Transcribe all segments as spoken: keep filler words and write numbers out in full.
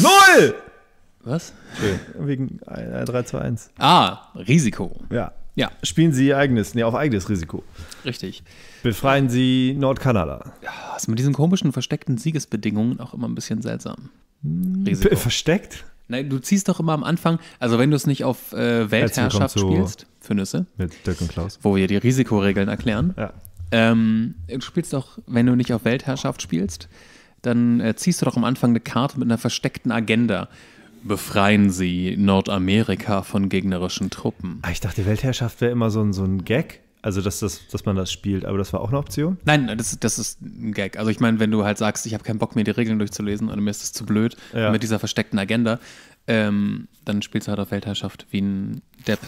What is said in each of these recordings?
Null! Was? Wegen drei, zwei, eins. Ah, Risiko. Ja. Ja. Spielen Sie Ihr eigenes, nee, auf eigenes Risiko. Richtig. Befreien Sie Nordkanada. Ja, ist mit diesen komischen versteckten Siegesbedingungen auch immer ein bisschen seltsam. Risiko. Be- versteckt? Nein, du ziehst doch immer am Anfang, also wenn du es nicht auf äh, Weltherrschaft spielst, für Nüsse, mit Dirk und Klaus, wo wir die Risikoregeln erklären, ja. ähm, du spielst doch, wenn du nicht auf Weltherrschaft spielst, dann äh, ziehst du doch am Anfang eine Karte mit einer versteckten Agenda. Befreien Sie Nordamerika von gegnerischen Truppen. Ah, ich dachte, Weltherrschaft wäre immer so ein, so ein Gag. Also, dass, das, dass man das spielt. Aber das war auch eine Option? Nein, das, das ist ein Gag. Also, ich meine, wenn du halt sagst, ich habe keinen Bock, mir die Regeln durchzulesen und mir ist das zu blöd, ja, mit dieser versteckten Agenda, ähm, dann spielst du halt auf Weltherrschaft wie ein Depp.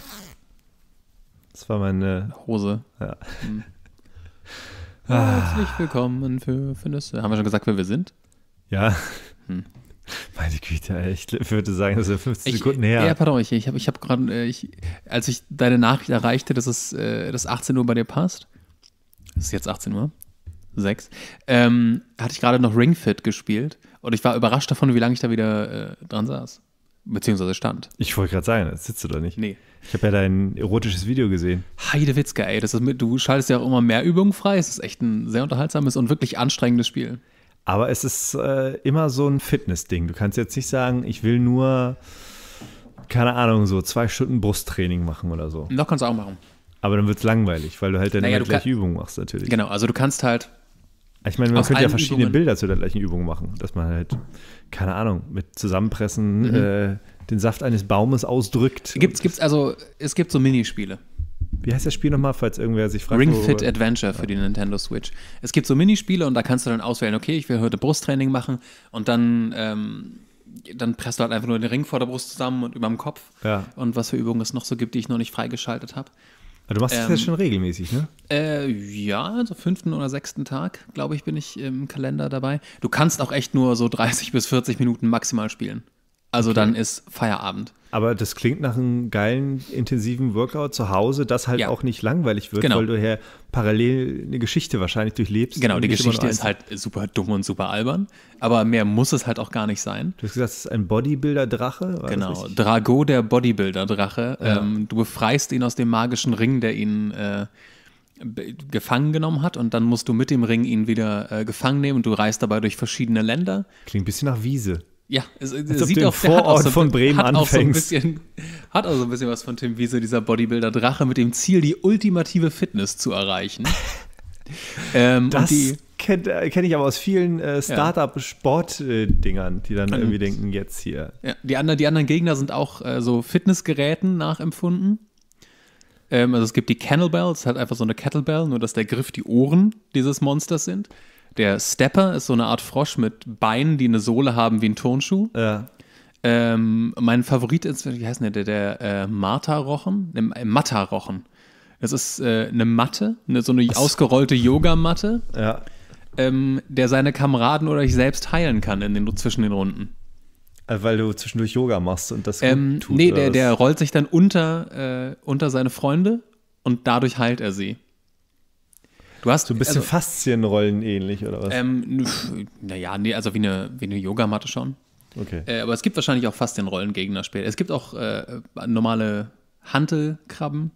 Das war meine Hose. Ja. Mhm. Ah. Herzlich willkommen für, für Nüsse. Haben wir schon gesagt, wer wir sind? Ja. Hm. Meine Güte, ich würde sagen, das ist fünfzehn ich, Sekunden her. Ja, pardon, ich, ich habe ich hab gerade, ich, als ich deine Nachricht erreichte, dass es äh, dass achtzehn Uhr bei dir passt, es ist jetzt achtzehn Uhr sechs, ähm, hatte ich gerade noch Ring Fit gespielt und ich war überrascht davon, wie lange ich da wieder äh, dran saß, beziehungsweise stand. Ich wollte gerade sagen, das sitzt du da nicht. Nee. Ich habe ja dein erotisches Video gesehen. Heidewitzka, ey, das ist mit, du schaltest ja auch immer mehr Übungen frei, es ist echt ein sehr unterhaltsames und wirklich anstrengendes Spiel. Aber es ist äh, immer so ein Fitness-Ding. Du kannst jetzt nicht sagen, ich will nur, keine Ahnung, so zwei Stunden Brusttraining machen oder so. Doch, kannst du auch machen. Aber dann wird es langweilig, weil du halt dann naja, immer gleich kann, Übungen machst natürlich. Genau, also du kannst halt Ich meine, man könnte ja verschiedene Übungen. Bilder zu der gleichen Übung machen. Dass man halt, keine Ahnung, mit Zusammenpressen mhm. äh, den Saft eines Baumes ausdrückt. Gibt's, gibt's also, es gibt so Minispiele. Wie heißt das Spiel nochmal, falls irgendwer sich fragt? Ring Fit Adventure für die Nintendo Switch. Es gibt so Minispiele und da kannst du dann auswählen, okay, ich will heute Brusttraining machen und dann, ähm, dann presst du halt einfach nur den Ring vor der Brust zusammen und über dem Kopf. Ja. Und was für Übungen es noch so gibt, die ich noch nicht freigeschaltet habe. Aber du machst ähm, das jetzt schon regelmäßig, ne? Äh, ja, also fünften oder sechsten Tag, glaube ich, bin ich im Kalender dabei. Du kannst auch echt nur so dreißig bis vierzig Minuten maximal spielen. Also okay. Dann ist Feierabend. Aber das klingt nach einem geilen, intensiven Workout zu Hause, das halt ja. auch nicht langweilig wird, genau. weil du ja parallel eine Geschichte wahrscheinlich durchlebst. Genau, die Geschichte ist halt super dumm und super albern, aber mehr muss es halt auch gar nicht sein. Du hast gesagt, es ist ein Bodybuilder-Drache? War genau, Drago, der Bodybuilder-Drache. Ja. Ähm, du befreist ihn aus dem magischen Ring, der ihn äh, gefangen genommen hat und dann musst du mit dem Ring ihn wieder äh, gefangen nehmen und du reist dabei durch verschiedene Länder. Klingt ein bisschen nach Wiese. Ja, es, es sieht auch, der hat auch so, von Bremen hat auch so ein bisschen, hat auch so ein bisschen was von Tim Wiese, dieser Bodybuilder-Drache, mit dem Ziel, die ultimative Fitness zu erreichen. ähm, das kenne kenn ich aber aus vielen äh, Startup-Sport-Dingern, die dann und, irgendwie denken, jetzt hier. Ja, die, anderen, die anderen Gegner sind auch äh, so Fitnessgeräten nachempfunden. Ähm, also es gibt die Kettlebell, es hat einfach so eine Kettlebell, nur dass der Griff die Ohren dieses Monsters sind. Der Stepper ist so eine Art Frosch mit Beinen, die eine Sohle haben wie ein Turnschuh. Ja. Ähm, mein Favorit ist, wie heißt der, der, der äh, Mata-Rochen? Äh, Mata-Rochen. Das ist äh, eine Matte, eine, so eine Was? ausgerollte Yogamatte, ja. ähm, der seine Kameraden oder ich selbst heilen kann in den, zwischen den Runden. Weil du zwischendurch Yoga machst und das ähm, tut. Nee, der, der rollt sich dann unter, äh, unter seine Freunde und dadurch heilt er sie. Du hast so ein bisschen also, Faszienrollen ähnlich, oder was? Ähm, naja, nee, also wie eine, wie eine Yogamatte schon. Okay. Äh, aber es gibt wahrscheinlich auch Faszienrollen Gegner später. Es gibt auch äh, normale Hantelkrabben.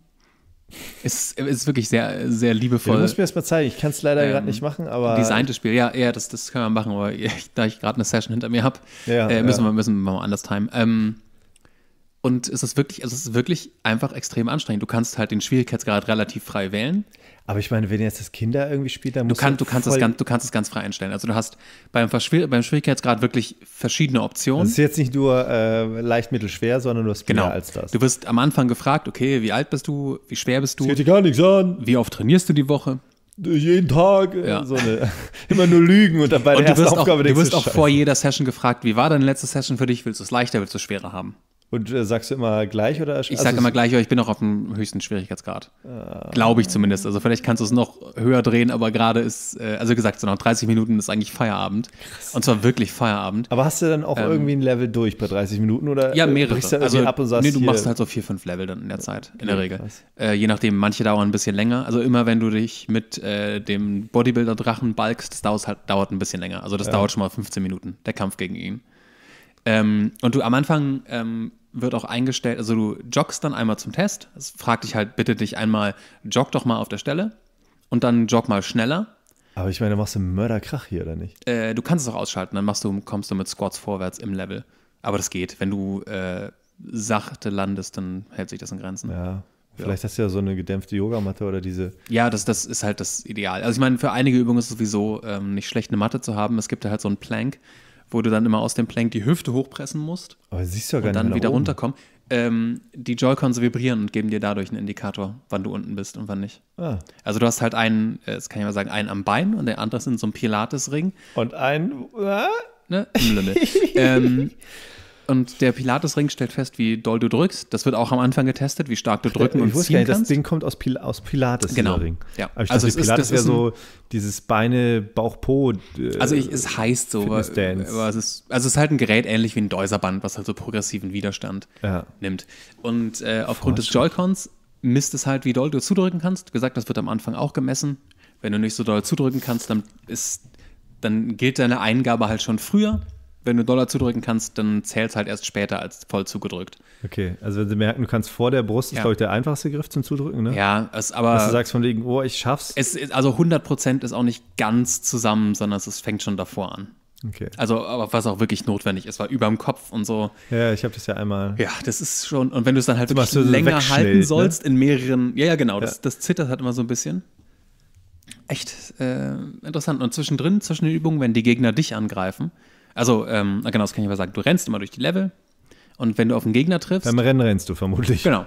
Es ist wirklich sehr, sehr liebevoll. Ja, du musst mir das mal zeigen. Ich kann es leider ähm, gerade nicht machen, aber. Designtes Spiel, ja, ja, das, das können wir machen. Aber ich, da ich gerade eine Session hinter mir habe, ja, äh, müssen, ja. wir, müssen wir mal anders timen. Ähm, und es ist wirklich, also es ist wirklich einfach extrem anstrengend. Du kannst halt den Schwierigkeitsgrad relativ frei wählen. Aber ich meine, wenn jetzt das Kinder irgendwie spielt, dann muss du, kann, du, kannst voll es ganz, du kannst es ganz frei einstellen. Also du hast beim, Verschwier- beim Schwierigkeitsgrad wirklich verschiedene Optionen. Es ist jetzt nicht nur äh, leicht, mittelschwer, sondern du hast mehr genau. als das. Du wirst am Anfang gefragt, okay, wie alt bist du, wie schwer bist du? Das geht dir gar nichts an. Wie oft trainierst du die Woche? Jeden Tag. Ja. So eine, immer nur lügen und dabei und der ersten Aufgabe denkst du. Du wirst auch vor jeder Session gefragt, wie war deine letzte Session für dich? Willst du es leichter, willst du es schwerer haben? Und äh, sagst du immer gleich? Oder? Ich sage also, immer gleich, aber ich bin noch auf dem höchsten Schwierigkeitsgrad. Äh, Glaube ich zumindest. Also vielleicht kannst du es noch höher drehen, aber gerade ist, äh, also gesagt, so nach dreißig Minuten ist eigentlich Feierabend. Krass. Und zwar wirklich Feierabend. Aber hast du dann auch ähm, irgendwie ein Level durch bei dreißig Minuten? Oder ja, mehrere. Du also, ab und sagst, nee, du hier machst halt so vier, fünf Level dann in der Zeit, in der Regel. Äh, je nachdem, manche dauern ein bisschen länger. Also immer, wenn du dich mit äh, dem Bodybuilder-Drachen balkst, das dauert, halt, dauert ein bisschen länger. Also das ja. dauert schon mal fünfzehn Minuten, der Kampf gegen ihn. Ähm, und du am Anfang ähm, wird auch eingestellt, also du joggst dann einmal zum Test. Es fragt dich halt, bitte dich einmal, jogg doch mal auf der Stelle und dann jogg mal schneller. Aber ich meine, machst du einen Mörderkrach hier, oder nicht? Äh, du kannst es auch ausschalten, dann machst du, kommst du mit Squats vorwärts im Level. Aber das geht. Wenn du äh, sachte landest, dann hält sich das in Grenzen. Ja. Vielleicht ja. Hast du ja so eine gedämpfte Yogamatte oder diese. Ja, das, das ist halt das Ideal. Also ich meine, für einige Übungen ist es sowieso ähm, nicht schlecht, eine Matte zu haben. Es gibt ja halt so einen Plank, wo du dann immer aus dem Plank die Hüfte hochpressen musst. Aber siehst du ja gar nicht mehr. Und dann wieder runterkommen. Ähm, die Joy-Cons vibrieren und geben dir dadurch einen Indikator, wann du unten bist und wann nicht. Ah. Also du hast halt einen, das kann ich mal sagen, einen am Bein und der andere ist in so einem Pilates-Ring. Und einen, äh? ne? Im Lümmel. ähm, Und der Pilates-Ring stellt fest, wie doll du drückst. Das wird auch am Anfang getestet, wie stark du drücken ich und ziehen nicht, kannst. Das Ding kommt aus, Pil aus Pilates, genau. Dieser Ring. Ja. Aber ich also dachte, es Pilates ist, das ist ja so dieses Beine, Bauch, Po. Äh, also ich, es heißt so, aber, aber es ist, also es ist halt ein Gerät ähnlich wie ein Deuserband, was halt so progressiven Widerstand ja. nimmt. Und äh, aufgrund des Joy-Cons misst es halt, wie doll du zudrücken kannst. Wie gesagt, das wird am Anfang auch gemessen. Wenn du nicht so doll zudrücken kannst, dann, ist, dann gilt deine Eingabe halt schon früher. Wenn du Dollar zudrücken kannst, dann zählt es halt erst später als voll zugedrückt. Okay, also wenn sie merken, du kannst vor der Brust, ja. ist glaube ich der einfachste Griff zum Zudrücken, ne? Ja, es, aber... Dass du sagst von wegen, oh, ich schaff's. Es ist, also hundert Prozent ist auch nicht ganz zusammen, sondern es fängt schon davor an. Okay. Also, aber was auch wirklich notwendig ist, war über dem Kopf und so. Ja, ich habe das ja einmal... Ja, das ist schon... Und wenn du es dann halt wirklich so länger halten sollst, ne? in mehreren... Ja, ja, genau, ja. Das, das zittert halt immer so ein bisschen. Echt äh, interessant. Und zwischendrin, zwischen den Übungen, wenn die Gegner dich angreifen... Also, ähm, genau, das kann ich mal sagen. Du rennst immer durch die Level und wenn du auf einen Gegner triffst... Beim Rennen rennst du vermutlich. Genau.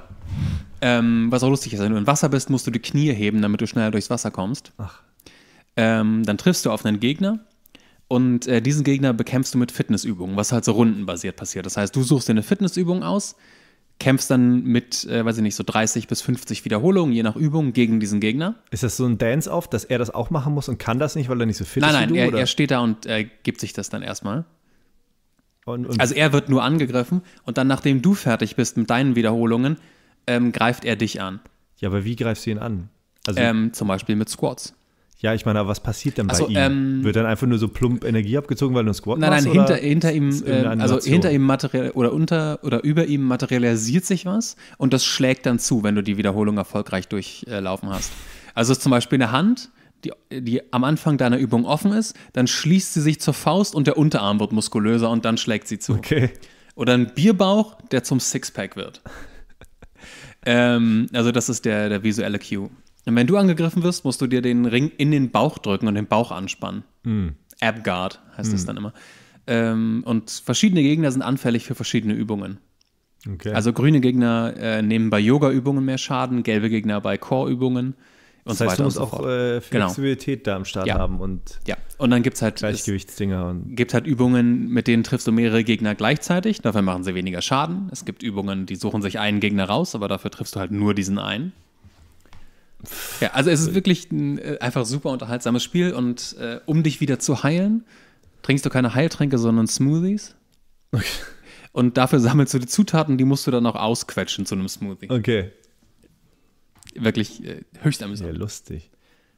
Ähm, was auch lustig ist, wenn du im Wasser bist, musst du die Knie heben, damit du schneller durchs Wasser kommst. Ach. Ähm, dann triffst du auf einen Gegner und äh, diesen Gegner bekämpfst du mit Fitnessübungen, was halt so rundenbasiert passiert. Das heißt, du suchst dir eine Fitnessübung aus, kämpfst dann mit, äh, weiß ich nicht, so dreißig bis fünfzig Wiederholungen, je nach Übung, gegen diesen Gegner. Ist das so ein Dance-Off, dass er das auch machen muss und kann das nicht, weil er nicht so fit nein, ist wie nein, du? Nein, nein, er steht da und äh, gibt sich das dann erstmal. Und, und also er wird nur angegriffen und dann, nachdem du fertig bist mit deinen Wiederholungen, ähm, greift er dich an. Ja, aber wie greifst du ihn an? Also ähm, zum Beispiel mit Squats. Ja, ich meine, aber was passiert denn bei also, ihm? Ähm, Wird dann einfach nur so plump Energie abgezogen, weil du einen Squat nein, machst? Nein, nein, hinter, hinter ihm, ähm, also hinter ihm materiell oder unter oder über ihm materialisiert sich was und das schlägt dann zu, wenn du die Wiederholung erfolgreich durchlaufen äh, hast. Also es ist zum Beispiel eine Hand, die, die am Anfang deiner Übung offen ist, dann schließt sie sich zur Faust und der Unterarm wird muskulöser und dann schlägt sie zu. Okay. Oder ein Bierbauch, der zum Sixpack wird. ähm, also das ist der, der visuelle Cue. Und wenn du angegriffen wirst, musst du dir den Ring in den Bauch drücken und den Bauch anspannen. Mm. Abguard heißt es mm. dann immer. Ähm, und verschiedene Gegner sind anfällig für verschiedene Übungen. Okay. Also grüne Gegner äh, nehmen bei Yoga-Übungen mehr Schaden, gelbe Gegner bei Core-Übungen und das heißt, so weiter. Du musst und so fort. auch äh, Flexibilität genau. da am Start ja. haben. Und ja, und dann gibt es halt Gleichgewichtsdinger. Und gibt halt Übungen, mit denen triffst du mehrere Gegner gleichzeitig. Dafür machen sie weniger Schaden. Es gibt Übungen, die suchen sich einen Gegner raus, aber dafür triffst du halt nur diesen einen. Ja, also es ist wirklich ein einfach super unterhaltsames Spiel und äh, um dich wieder zu heilen, trinkst du keine Heiltränke, sondern Smoothies. Okay. Und dafür sammelst du die Zutaten, die musst du dann auch ausquetschen zu einem Smoothie. Okay. Wirklich äh, höchst amüsant. Ja, lustig.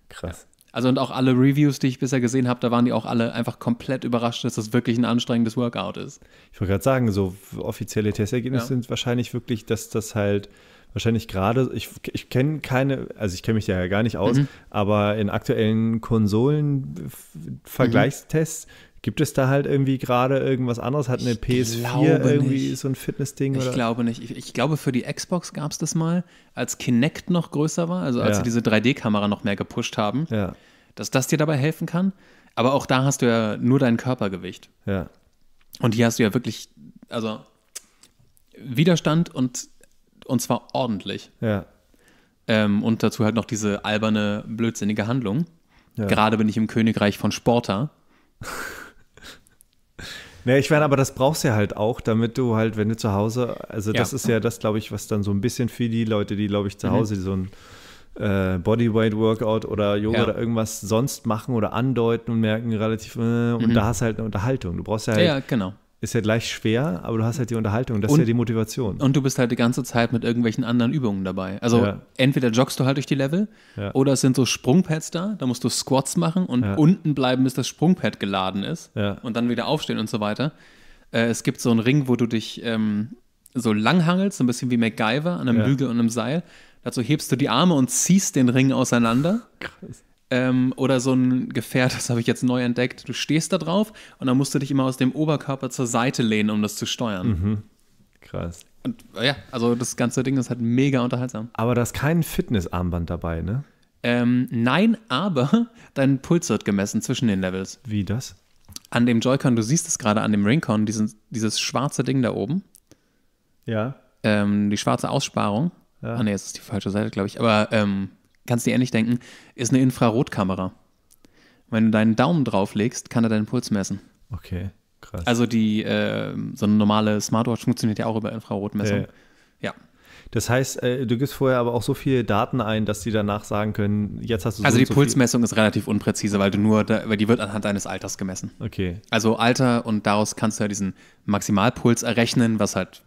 Krass. Ja. Also und auch alle Reviews, die ich bisher gesehen habe, da waren die auch alle einfach komplett überrascht, dass das wirklich ein anstrengendes Workout ist. Ich wollte gerade sagen, so offizielle Testergebnisse ja. sind wahrscheinlich wirklich, dass das halt wahrscheinlich gerade, ich, ich kenne keine, also ich kenne mich ja gar nicht aus, mhm. aber in aktuellen Konsolen-Vergleichstests mhm. gibt es da halt irgendwie gerade irgendwas anderes, hat eine ich P S vier irgendwie nicht. so ein Fitness-Ding? Ich oder? glaube nicht. Ich, ich glaube, für die Xbox gab es das mal, als Kinect noch größer war, also als ja. sie diese drei D-Kamera noch mehr gepusht haben, ja. dass das dir dabei helfen kann. Aber auch da hast du ja nur dein Körpergewicht. Ja. Und hier hast du ja wirklich, also Widerstand und Und zwar ordentlich. Ja. Ähm, und dazu halt noch diese alberne, blödsinnige Handlung. Ja. Gerade bin ich im Königreich von Sporta. Nee, ich meine, aber das brauchst du ja halt auch, damit du halt, wenn du zu Hause, also ja. das ist ja das, glaube ich, was dann so ein bisschen für die Leute, die, glaube ich, zu mhm. Hause so ein äh, Bodyweight-Workout oder Yoga ja. oder irgendwas sonst machen oder andeuten und merken relativ, äh, und mhm. da hast du halt eine Unterhaltung. Du brauchst ja halt. Ja, genau. Ist ja gleich schwer, aber du hast halt die Unterhaltung, das und, ist ja die Motivation. Und du bist halt die ganze Zeit mit irgendwelchen anderen Übungen dabei. Also ja. entweder joggst du halt durch die Level ja. oder es sind so Sprungpads da, da musst du Squats machen und ja. unten bleiben, bis das Sprungpad geladen ist ja. und dann wieder aufstehen und so weiter. Äh, es gibt so einen Ring, wo du dich ähm, so langhangelst, so ein bisschen wie MacGyver an einem ja. Bügel und einem Seil. Dazu hebst du die Arme und ziehst den Ring auseinander. Krass. Ähm, oder so ein Gefährt, das habe ich jetzt neu entdeckt. Du stehst da drauf und dann musst du dich immer aus dem Oberkörper zur Seite lehnen, um das zu steuern. Mhm. Krass. Und ja, also das ganze Ding ist halt mega unterhaltsam. Aber da ist kein Fitnessarmband dabei, ne? Ähm, nein, aber dein Puls wird gemessen zwischen den Levels. Wie das? An dem Joy-Con, du siehst es gerade an dem Ring-Con, diesen, dieses schwarze Ding da oben. Ja. Ähm, die schwarze Aussparung. Ja. Ah ne, jetzt ist die falsche Seite, glaube ich. Aber ähm, kannst dir ähnlich denken, ist eine Infrarotkamera. Wenn du deinen Daumen drauflegst, kann er deinen Puls messen. Okay, krass. Also die äh, so eine normale Smartwatch funktioniert ja auch über Infrarotmessung. Äh. Ja. Das heißt, du gibst vorher aber auch so viele Daten ein, dass die danach sagen können, jetzt hast du so. Also die so Pulsmessung ist relativ unpräzise, weil du nur, weil die wird anhand deines Alters gemessen. Okay. Also Alter, und daraus kannst du ja diesen Maximalpuls errechnen, was halt,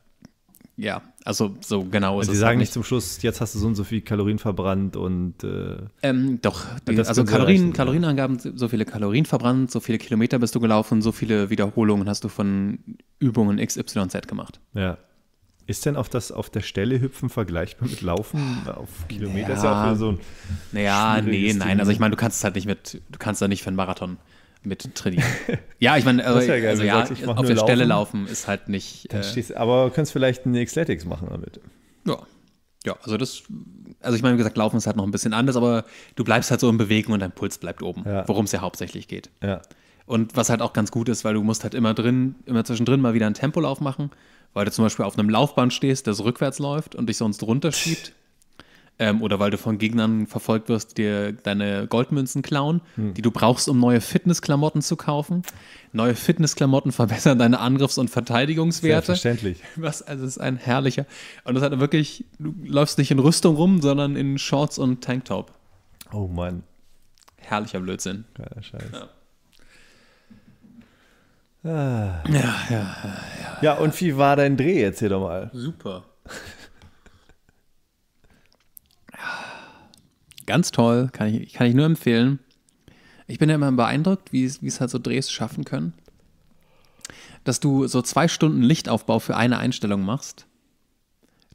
ja, also so genau ist es. Die sagen nicht zum Schluss, jetzt hast du so und so viel Kalorien verbrannt und äh, ähm, doch, die, also Kalorien, Kalorienangaben, so viele Kalorien verbrannt, so viele Kilometer bist du gelaufen, so viele Wiederholungen hast du von Übungen X Y Z gemacht. Ja. Ist denn auf das auf der Stelle Hüpfen vergleichbar mit Laufen auf Kilometer? Naja, ist ja auch so ein naja nee, nein. Also ich meine, du kannst es halt nicht mit, du kannst da nicht für einen Marathon mit trainieren. Ja, ich meine, also, ja, geil, also ja, sagst, auf der laufen. Stelle laufen ist halt nicht. Äh, stehst, aber du kannst vielleicht eine Xletics machen damit. Ja. Ja, also das, also ich meine, wie gesagt, Laufen ist halt noch ein bisschen anders, aber du bleibst halt so in Bewegung und dein Puls bleibt oben, ja. Worum es ja hauptsächlich geht. Ja. Und was halt auch ganz gut ist, weil du musst halt immer drin, immer zwischendrin mal wieder einen Tempolauf machen. Weil du zum Beispiel auf einem Laufband stehst, das rückwärts läuft und dich sonst runterschiebt. ähm, oder weil du von Gegnern verfolgt wirst, die dir deine Goldmünzen klauen, hm. die du brauchst, um neue Fitnessklamotten zu kaufen. Neue Fitnessklamotten verbessern deine Angriffs- und Verteidigungswerte. Selbstverständlich. Was, also ist ein herrlicher. Und das hat wirklich, du läufst nicht in Rüstung rum, sondern in Shorts und Tanktop. Oh Mann. Herrlicher Blödsinn. Geiler Scheiß. Ja. Ah. Ja, ja, ja, ja. Ja, und wie war dein Dreh? Erzähl doch mal. Super. Ganz toll, kann ich, kann ich nur empfehlen. Ich bin ja immer beeindruckt, wie es halt so Drehs schaffen können. Dass du so zwei Stunden Lichtaufbau für eine Einstellung machst.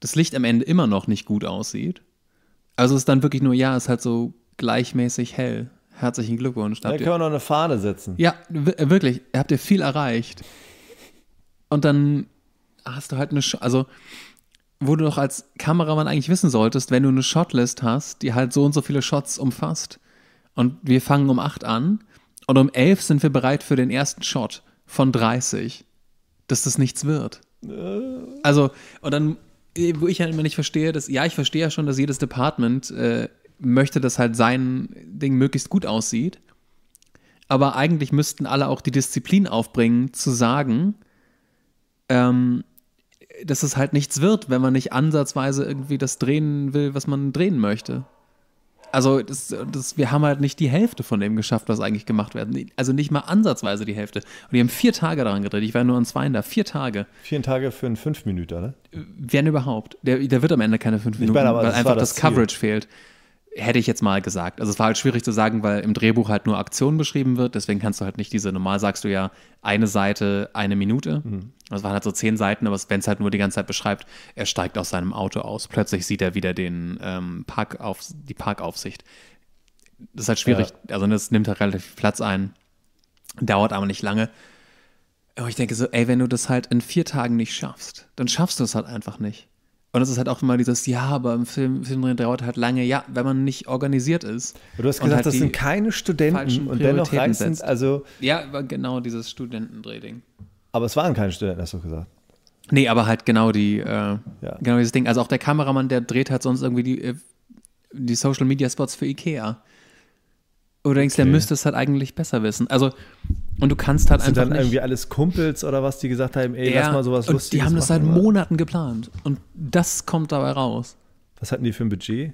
Das Licht am Ende immer noch nicht gut aussieht. Also es ist dann wirklich nur, ja, es ist halt so gleichmäßig hell. Herzlichen Glückwunsch. Da können wir noch eine Fahne setzen. Ja, wirklich. Habt ihr viel erreicht. Und dann hast du halt eine, Sch also wo du doch als Kameramann eigentlich wissen solltest, wenn du eine Shotlist hast, die halt so und so viele Shots umfasst. Und wir fangen um acht an und um elf sind wir bereit für den ersten Shot von dreißig. Dass das nichts wird. Also, und dann, wo ich halt immer nicht verstehe, dass, ja, ich verstehe ja schon, dass jedes Department äh, möchte, dass halt sein Ding möglichst gut aussieht. Aber eigentlich müssten alle auch die Disziplin aufbringen, zu sagen, ähm, dass es halt nichts wird, wenn man nicht ansatzweise irgendwie das drehen will, was man drehen möchte. Also das, das, wir haben halt nicht die Hälfte von dem geschafft, was eigentlich gemacht werden. Also nicht mal ansatzweise die Hälfte. Und die haben vier Tage daran gedreht. Ich war nur an zwei da. Vier Tage. Vier Tage für einen Fünf-Minüter, ne? Wenn überhaupt. Der, der wird am Ende keine fünf Minuten, meine, weil einfach das, das Coverage fehlt. Hätte ich jetzt mal gesagt. Also es war halt schwierig zu sagen, weil im Drehbuch halt nur Aktion beschrieben wird, deswegen kannst du halt nicht diese, normal sagst du ja, eine Seite, eine Minute. Mhm. Das waren halt so zehn Seiten, aber wenn es halt nur die ganze Zeit beschreibt, er steigt aus seinem Auto aus, plötzlich sieht er wieder den ähm, Park auf, die Parkaufsicht. Das ist halt schwierig, ja. Also das nimmt halt relativ viel Platz ein, dauert aber nicht lange. Aber ich denke so, ey, wenn du das halt in vier Tagen nicht schaffst, dann schaffst du es halt einfach nicht. Und es ist halt auch immer dieses, ja, aber im Film, Film dauert halt lange, ja, wenn man nicht organisiert ist. Du hast gesagt, halt das sind keine Studenten und dennoch reißen, also. Ja, genau, dieses Studentendrehding. Aber es waren keine Studenten, hast du gesagt. Nee, aber halt genau die, äh, ja. genau dieses Ding. Also auch der Kameramann, der dreht halt sonst irgendwie die, die Social Media Spots für Ikea. Oder denkst, okay, der müsste es halt eigentlich besser wissen. Also, und du kannst halt hast einfach. Sind dann nicht irgendwie alles Kumpels oder was, die gesagt haben, ey, ja, lass mal sowas Lustiges. Und die haben das seit Monaten geplant. Und das kommt dabei raus. Was hatten die für ein Budget?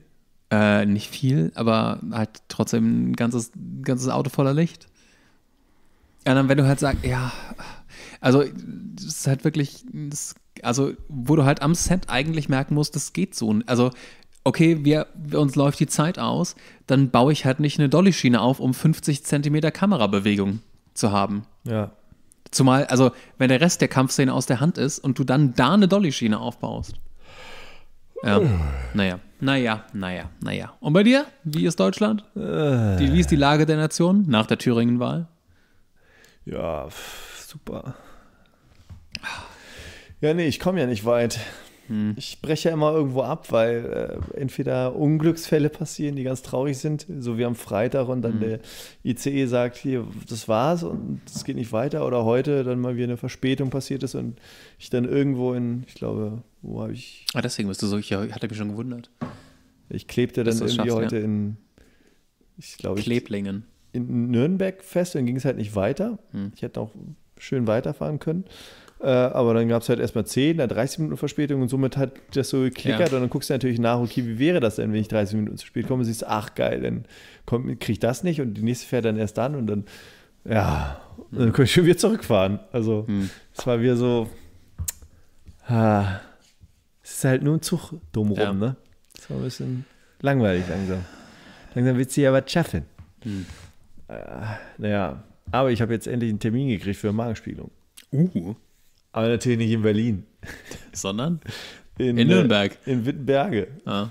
Äh, nicht viel, aber halt trotzdem ein ganzes, ganzes Auto voller Licht. Und dann, wenn du halt sagst, ja, also, das ist halt wirklich, das, also, wo du halt am Set eigentlich merken musst, das geht so. Also, okay, wir, uns läuft die Zeit aus, dann baue ich halt nicht eine Dolly-Schiene auf, um fünfzig Zentimeter Kamerabewegung zu haben. Ja. Zumal, also, wenn der Rest der Kampfszene aus der Hand ist und du dann da eine Dolly-Schiene aufbaust. Ja, oh. naja, naja, naja, naja. Und bei dir? Wie ist Deutschland? Äh. Die, wie ist die Lage der Nation nach der Thüringenwahl? Ja, super. Ja, nee, ich komme ja nicht weit. Hm. Ich breche ja immer irgendwo ab, weil äh, entweder Unglücksfälle passieren, die ganz traurig sind, so wie am Freitag und dann hm. der I C E sagt, hier, das war's und es geht nicht weiter. Oder heute dann mal wieder eine Verspätung passiert ist und ich dann irgendwo in, ich glaube, wo habe ich... Ah, deswegen bist du so, ich hatte mich schon gewundert. Ich klebte dann irgendwie schaffst, heute ja. in, ich glaube... Kleblingen. In Nürnberg fest, dann ging es halt nicht weiter. Hm. Ich hätte auch schön weiterfahren können. Aber dann gab es halt erstmal zehn, dann dreißig Minuten Verspätung und somit hat das so geklickert ja. und dann guckst du natürlich nach, okay, wie wäre das denn, wenn ich dreißig Minuten zu spät komme und siehst, ach geil, dann kriege ich das nicht und die nächste fährt dann erst dann und dann, ja, dann kann ich schon wieder zurückfahren. Also es hm. war wieder so, ah, es ist halt nur ein Zug drumherum, ja. ne? Das war ein bisschen langweilig langsam. Langsam willst du ja was schaffen. Hm. Naja, aber ich habe jetzt endlich einen Termin gekriegt für eine Magenspiegelung. Uh. Aber natürlich nicht in Berlin. Sondern? In, in Nürnberg. In Wittenberge. Ah.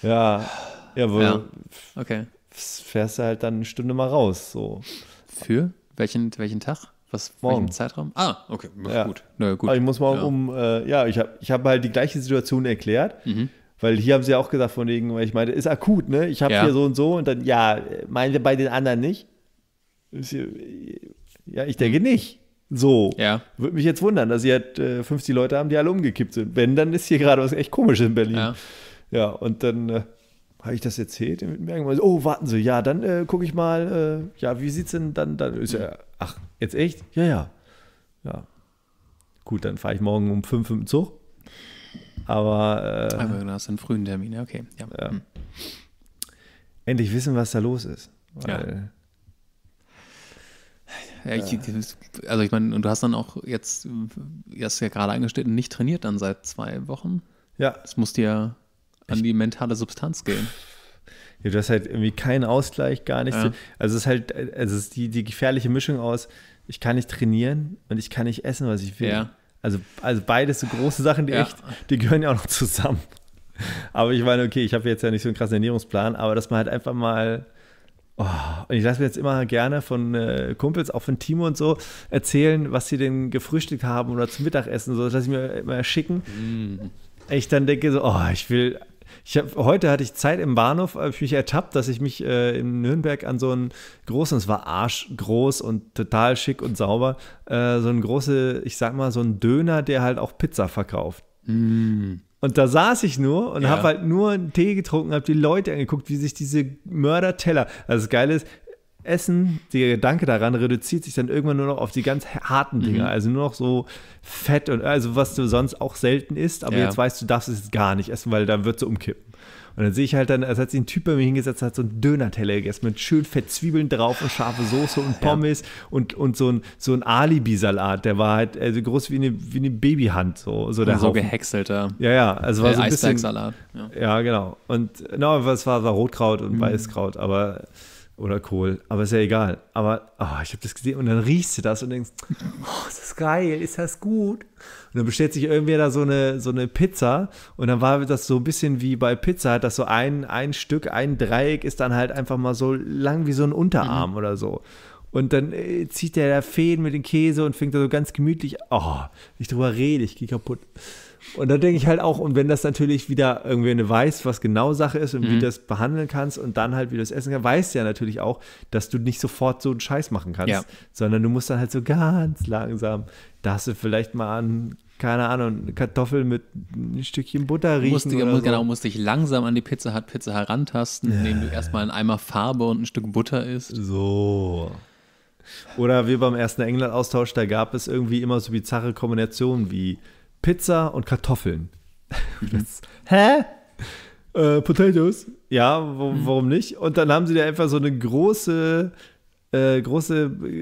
Ja. Jawohl. Ja. Okay. Fährst du halt dann eine Stunde mal raus. So. Für? Welchen, welchen Tag? Was? Morgen. Welchen Zeitraum? Ah, okay. Ja. Gut. Na, gut. Aber ich muss mal ja. um, äh, ja, ich habe ich hab halt die gleiche Situation erklärt. Mhm. Weil hier haben sie ja auch gesagt von wegen, weil ich meine, ist akut, ne? Ich habe ja. hier so und so und dann, ja, meinte bei den anderen nicht? Ja, ich denke nicht. So, ja. würde mich jetzt wundern, dass sie halt äh, fünfzig Leute haben, die alle umgekippt sind. Wenn, dann ist hier gerade was echt Komisches in Berlin. Ja, ja und dann äh, habe ich das erzählt in Wittenbergen. Oh, warten Sie, ja, dann äh, gucke ich mal, äh, ja, wie sieht es denn dann, dann ist ja, ach, jetzt echt? Ja, ja. Ja. Gut, dann fahre ich morgen um fünf im Zug. Aber, äh, aber du hast einen frühen Termin, ja, okay. Ja. Ja. Hm. Endlich wissen, was da los ist. Weil, ja. Ja, ich, also ich meine, und du hast dann auch jetzt, du hast ja gerade angestellt, nicht trainiert dann seit zwei Wochen. Ja. Das muss dir an die mentale Substanz gehen. Ja, du hast halt irgendwie keinen Ausgleich, gar nichts. Ja. Also es ist halt, also es ist die, die gefährliche Mischung aus, ich kann nicht trainieren und ich kann nicht essen, was ich will. Ja. Also, also beides so große Sachen, die ja. echt, die gehören ja auch noch zusammen. Aber ich meine, okay, ich habe jetzt ja nicht so einen krassen Ernährungsplan, aber dass man halt einfach mal Oh, und ich lasse mir jetzt immer gerne von äh, Kumpels, auch von Timo und so, erzählen, was sie denn gefrühstückt haben oder zum Mittagessen. So, das lasse ich mir immer schicken. Mm. Ich dann denke so, oh, ich will, ich hab, heute hatte ich Zeit im Bahnhof, habe ich mich ertappt, dass ich mich äh, in Nürnberg an so einen großen, es war arschgroß und total schick und sauber, äh, so einen großen, ich sag mal, so einen Döner, der halt auch Pizza verkauft. Mm. Und da saß ich nur und ja. habe halt nur einen Tee getrunken, habe die Leute angeguckt, wie sich diese Mörderteller, also das Geile ist, Essen, der Gedanke daran reduziert sich dann irgendwann nur noch auf die ganz harten Dinger, mhm. also nur noch so Fett und also was du sonst auch selten isst, aber ja. jetzt weißt du, darfst es jetzt gar nicht essen, weil dann wird es umkippen. Und dann sehe ich halt dann, als hat sich ein Typ bei mir hingesetzt, hat so einen Döner-Teller gegessen mit schön fett Zwiebeln drauf und scharfe Soße und Pommes ja. und, und so ein, so ein Alibi-Salat, der war halt also groß wie eine, wie eine Babyhand. So, so, der so gehäckselter. Ja, ja. Also war so ein bisschen, Eisbergsalat. Ja. ja, genau. Und na, no, es war, war Rotkraut und mhm. Weißkraut, aber oder Kohl, aber ist ja egal. Aber oh, ich habe das gesehen und dann riechst du das und denkst, oh, ist das geil, ist das gut? Und dann bestellt sich irgendwer da so eine, so eine Pizza und dann war das so ein bisschen wie bei Pizza, halt, dass so ein, ein Stück, ein Dreieck ist dann halt einfach mal so lang wie so ein Unterarm mhm. oder so. Und dann äh, zieht der da Fäden mit dem Käse und fängt da so ganz gemütlich, oh, nicht drüber rede, ich gehe kaputt. Und da denke ich halt auch, und wenn das natürlich wieder irgendwie eine weiß, was genau Sache ist und mhm. wie du das behandeln kannst und dann halt, wie du das essen kannst, weißt du ja natürlich auch, dass du nicht sofort so einen Scheiß machen kannst, ja. sondern du musst dann halt so ganz langsam, da hast du vielleicht mal an, keine Ahnung, Kartoffel mit ein Stückchen Butter riechen. Musst du, oder genau, so. musst dich langsam an die Pizza Hut Pizza herantasten, ja. indem du erstmal einen Eimer Farbe und ein Stück Butter isst. So. Oder wie beim ersten England-Austausch, da gab es irgendwie immer so bizarre Kombinationen wie Pizza und Kartoffeln. Das, hä? Äh, Potatoes? Ja, wo, warum nicht? Und dann haben sie da einfach so eine große, äh, große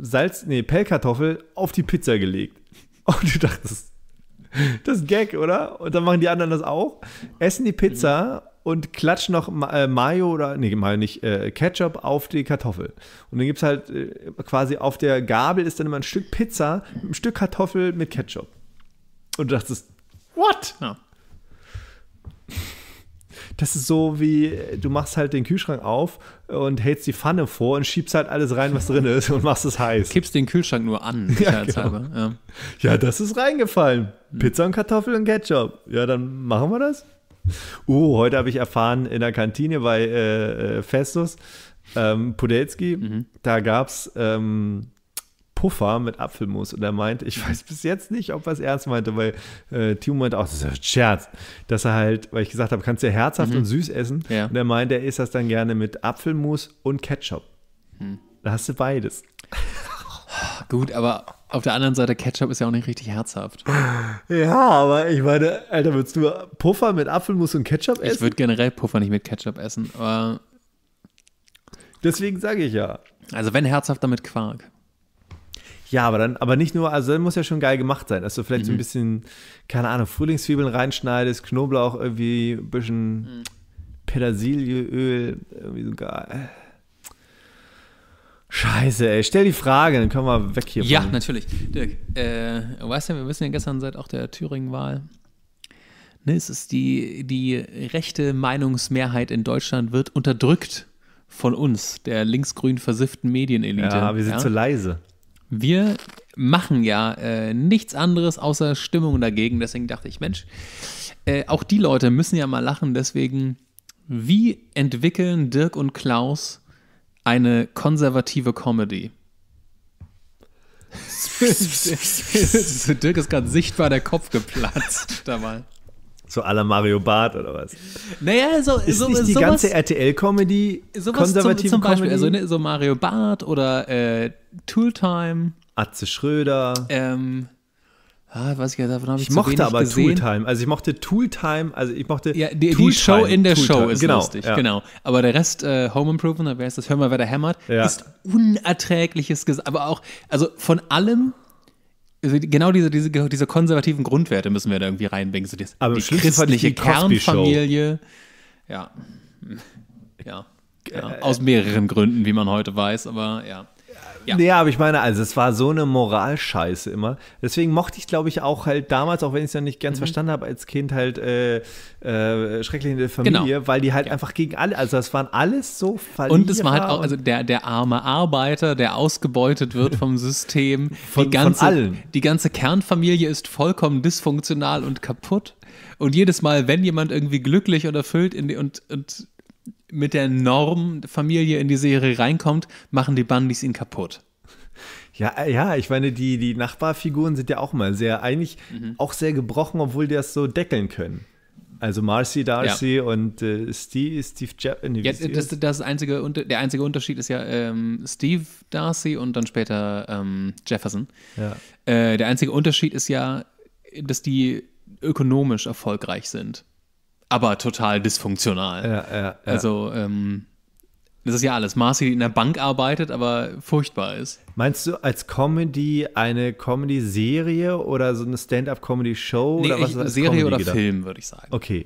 Salz, nee, Pellkartoffel auf die Pizza gelegt. Und du dachtest, Das ist ein Gag, oder? Und dann machen die anderen das auch. Essen die Pizza und klatschen noch Mayo oder, nee, Mayo nicht, äh, Ketchup auf die Kartoffel. Und dann gibt es halt äh, quasi auf der Gabel ist dann immer ein Stück Pizza, ein Stück Kartoffel mit Ketchup. Und du dachtest, what? Ja. Das ist so wie, du machst halt den Kühlschrank auf und hältst die Pfanne vor und schiebst halt alles rein, was drin ist und machst es heiß. Kippst den Kühlschrank nur an. Ja, genau. ja. ja, das ist reingefallen. Pizza und Kartoffeln und Ketchup. Ja, dann machen wir das. Uh, heute habe ich erfahren in der Kantine bei äh, Festus ähm, Pudelski, mhm. da gab es ähm, Puffer mit Apfelmus und er meint, ich weiß bis jetzt nicht, ob er es ernst meinte, weil äh, Timo meinte auch, das ist ein Scherz, dass er halt, weil ich gesagt habe, kannst du ja herzhaft mhm. und süß essen ja. und er meint, er isst das dann gerne mit Apfelmus und Ketchup. Mhm. Da hast du beides. Gut, aber auf der anderen Seite, Ketchup ist ja auch nicht richtig herzhaft. Ja, aber ich meine, Alter, würdest du Puffer mit Apfelmus und Ketchup essen? Ich würde generell Puffer nicht mit Ketchup essen, aber deswegen sage ich ja. Also wenn herzhaft, dann mit Quark. Ja, aber dann, aber nicht nur, also dann muss ja schon geil gemacht sein, dass du vielleicht mhm. so ein bisschen, keine Ahnung, Frühlingszwiebeln reinschneidest, Knoblauch irgendwie, ein bisschen mhm. Petersilieöl, irgendwie so geil. Scheiße, ey, stell die Frage, dann können wir weg hier. Ja, natürlich. Dirk, äh, weißt du, wir wissen ja gestern seit auch der Thüringenwahl, ne, es ist die, die rechte Meinungsmehrheit in Deutschland wird unterdrückt von uns, der linksgrün versifften Medienelite. Ja, wir sind ja? zu leise. Wir machen ja äh, nichts anderes außer Stimmung dagegen. Deswegen dachte ich, Mensch, äh, auch die Leute müssen ja mal lachen. Deswegen, wie entwickeln Dirk und Klaus eine konservative Comedy? Dirk ist gerade sichtbar der Kopf geplatzt dabei. So à la Mario Barth oder was? Naja, so ist so, nicht die sowas, ganze R T L-Comedy, konservative zum, zum Comedy. Beispiel, also so Mario Barth oder äh, Tooltime. Atze Schröder. Ähm, ah, was ich davon habe ich, ich mochte aber gesehen. Tooltime. Also ich mochte Tooltime, also ich mochte ja, die, die Show in der Tooltime. Show ist genau, lustig, ja. genau. Aber der Rest äh, Home Improvement, wer ist das? Hör mal, wer da hämmert, ja. ist unerträgliches Ges- aber auch, also von allem. Genau diese, diese, diese konservativen Grundwerte müssen wir da irgendwie reinbringen. So die, aber die christliche die Kernfamilie. Ja. Ja. ja. Äh, Aus mehreren Gründen, wie man heute weiß, aber ja. Ja. ja, aber ich meine, also es war so eine Moralscheiße immer. Deswegen mochte ich, glaube ich, auch halt damals, auch wenn ich es noch nicht ganz mhm. verstanden habe, als Kind halt äh, äh, Schrecklich in der Familie, genau. weil die halt ja. einfach gegen alle, also das waren alles so Verlierer. Und es war halt auch, also der, der arme Arbeiter, der ausgebeutet wird vom System. von, die ganze, von allen. Die ganze Kernfamilie ist vollkommen dysfunktional und kaputt. Und jedes Mal, wenn jemand irgendwie glücklich und erfüllt in die, und, und mit der Normfamilie in die Serie reinkommt, machen die Bundys ihn kaputt. Ja, ja, ich meine, die, die Nachbarfiguren sind ja auch mal sehr, eigentlich mhm. auch sehr gebrochen, obwohl die das so deckeln können. Also Marcy, Darcy ja. und äh, Steve, Steve Jobs. Nee, ja, das, das einzige, der einzige Unterschied ist ja ähm, Steve, Darcy und dann später ähm, Jefferson. Ja. Äh, der einzige Unterschied ist ja, dass die ökonomisch erfolgreich sind. Aber total dysfunktional. Ja, ja, ja. Also, ähm, das ist ja alles. Marcy, die in der Bank arbeitet, aber furchtbar ist. Meinst du als Comedy eine Comedy-Serie oder so eine Stand-up-Comedy-Show? Nee, oder was ich, als Serie Comedy oder gedacht? Film, würde ich sagen. Okay.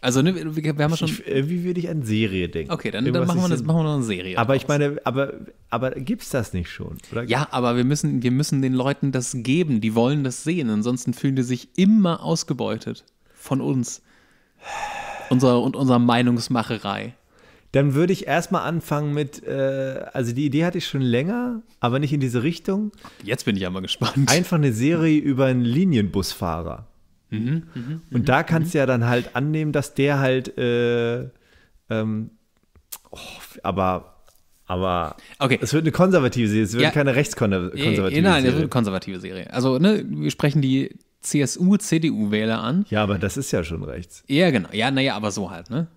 Also, ne, wir, wir haben ja schon. Ich, irgendwie würde ich an Serie denken. Okay, dann, dann machen, wir das, machen wir noch eine Serie. Aber draus. Ich meine, aber, aber gibt es das nicht schon? Oder? Ja, aber wir müssen, wir müssen den Leuten das geben. Die wollen das sehen. Ansonsten fühlen die sich immer ausgebeutet von uns. Unser, und unserer Meinungsmacherei. Dann würde ich erstmal anfangen mit, äh, also die Idee hatte ich schon länger, aber nicht in diese Richtung. Jetzt bin ich ja mal gespannt. Einfach eine Serie über einen Linienbusfahrer. Mhm, mhm, und da kannst du mhm. ja dann halt annehmen, dass der halt, äh, ähm, oh, aber, aber, okay. Es wird eine konservative Serie, es wird ja, keine rechtskonservative Serie. Nein, es wird eine konservative Serie. Also, ne, wir sprechen die C S U, C D U-Wähler an. Ja, aber das ist ja schon rechts. Ja, genau. Ja, naja, aber so halt, ne?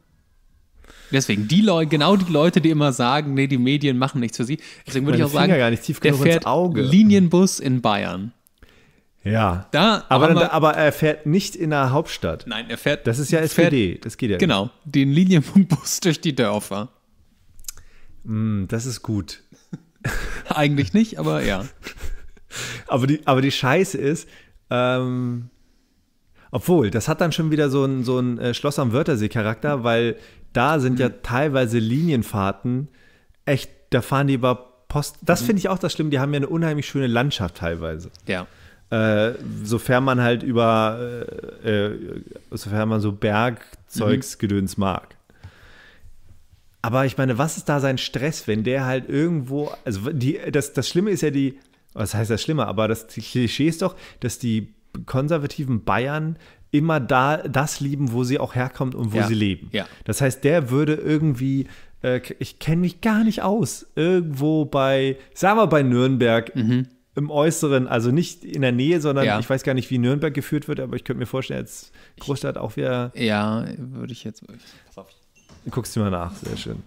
Deswegen, die Leute, genau die Leute, die immer sagen, nee, die Medien machen nichts für sie. Deswegen würde ich auch sagen, gar nicht tief der fährt ins Auge. Linienbus in Bayern. Ja. Da aber, dann, aber er fährt nicht in der Hauptstadt. Nein, er fährt. Das ist ja S P D. Fährt, das geht ja nicht. Genau. Den Linienbus durch die Dörfer. Mm, das ist gut. Eigentlich nicht, aber ja. aber, die, aber die Scheiße ist, Ähm, Obwohl, das hat dann schon wieder so einen so ein Schloss am Wörthersee-Charakter, weil da sind ja teilweise Linienfahrten echt, da fahren die über Post. Das finde ich auch das Schlimme, die haben ja eine unheimlich schöne Landschaft teilweise. Ja. Äh, sofern man halt über, äh, sofern man so Bergzeugsgedöns mhm. mag. Aber ich meine, was ist da sein Stress, wenn der halt irgendwo, also die, das, das Schlimme ist ja die, was heißt das Schlimme, aber das Klischee ist doch, dass die konservativen Bayern immer da das lieben, wo sie auch herkommt und wo ja. sie leben. Ja. Das heißt, der würde irgendwie, äh, ich kenne mich gar nicht aus, irgendwo bei, sagen wir bei Nürnberg, mhm. im Äußeren, also nicht in der Nähe, sondern ja. ich weiß gar nicht, wie Nürnberg geführt wird, aber ich könnte mir vorstellen, als Großstadt auch wieder. Ja, würde ich jetzt. Pass auf. Guckst du mal nach, sehr schön.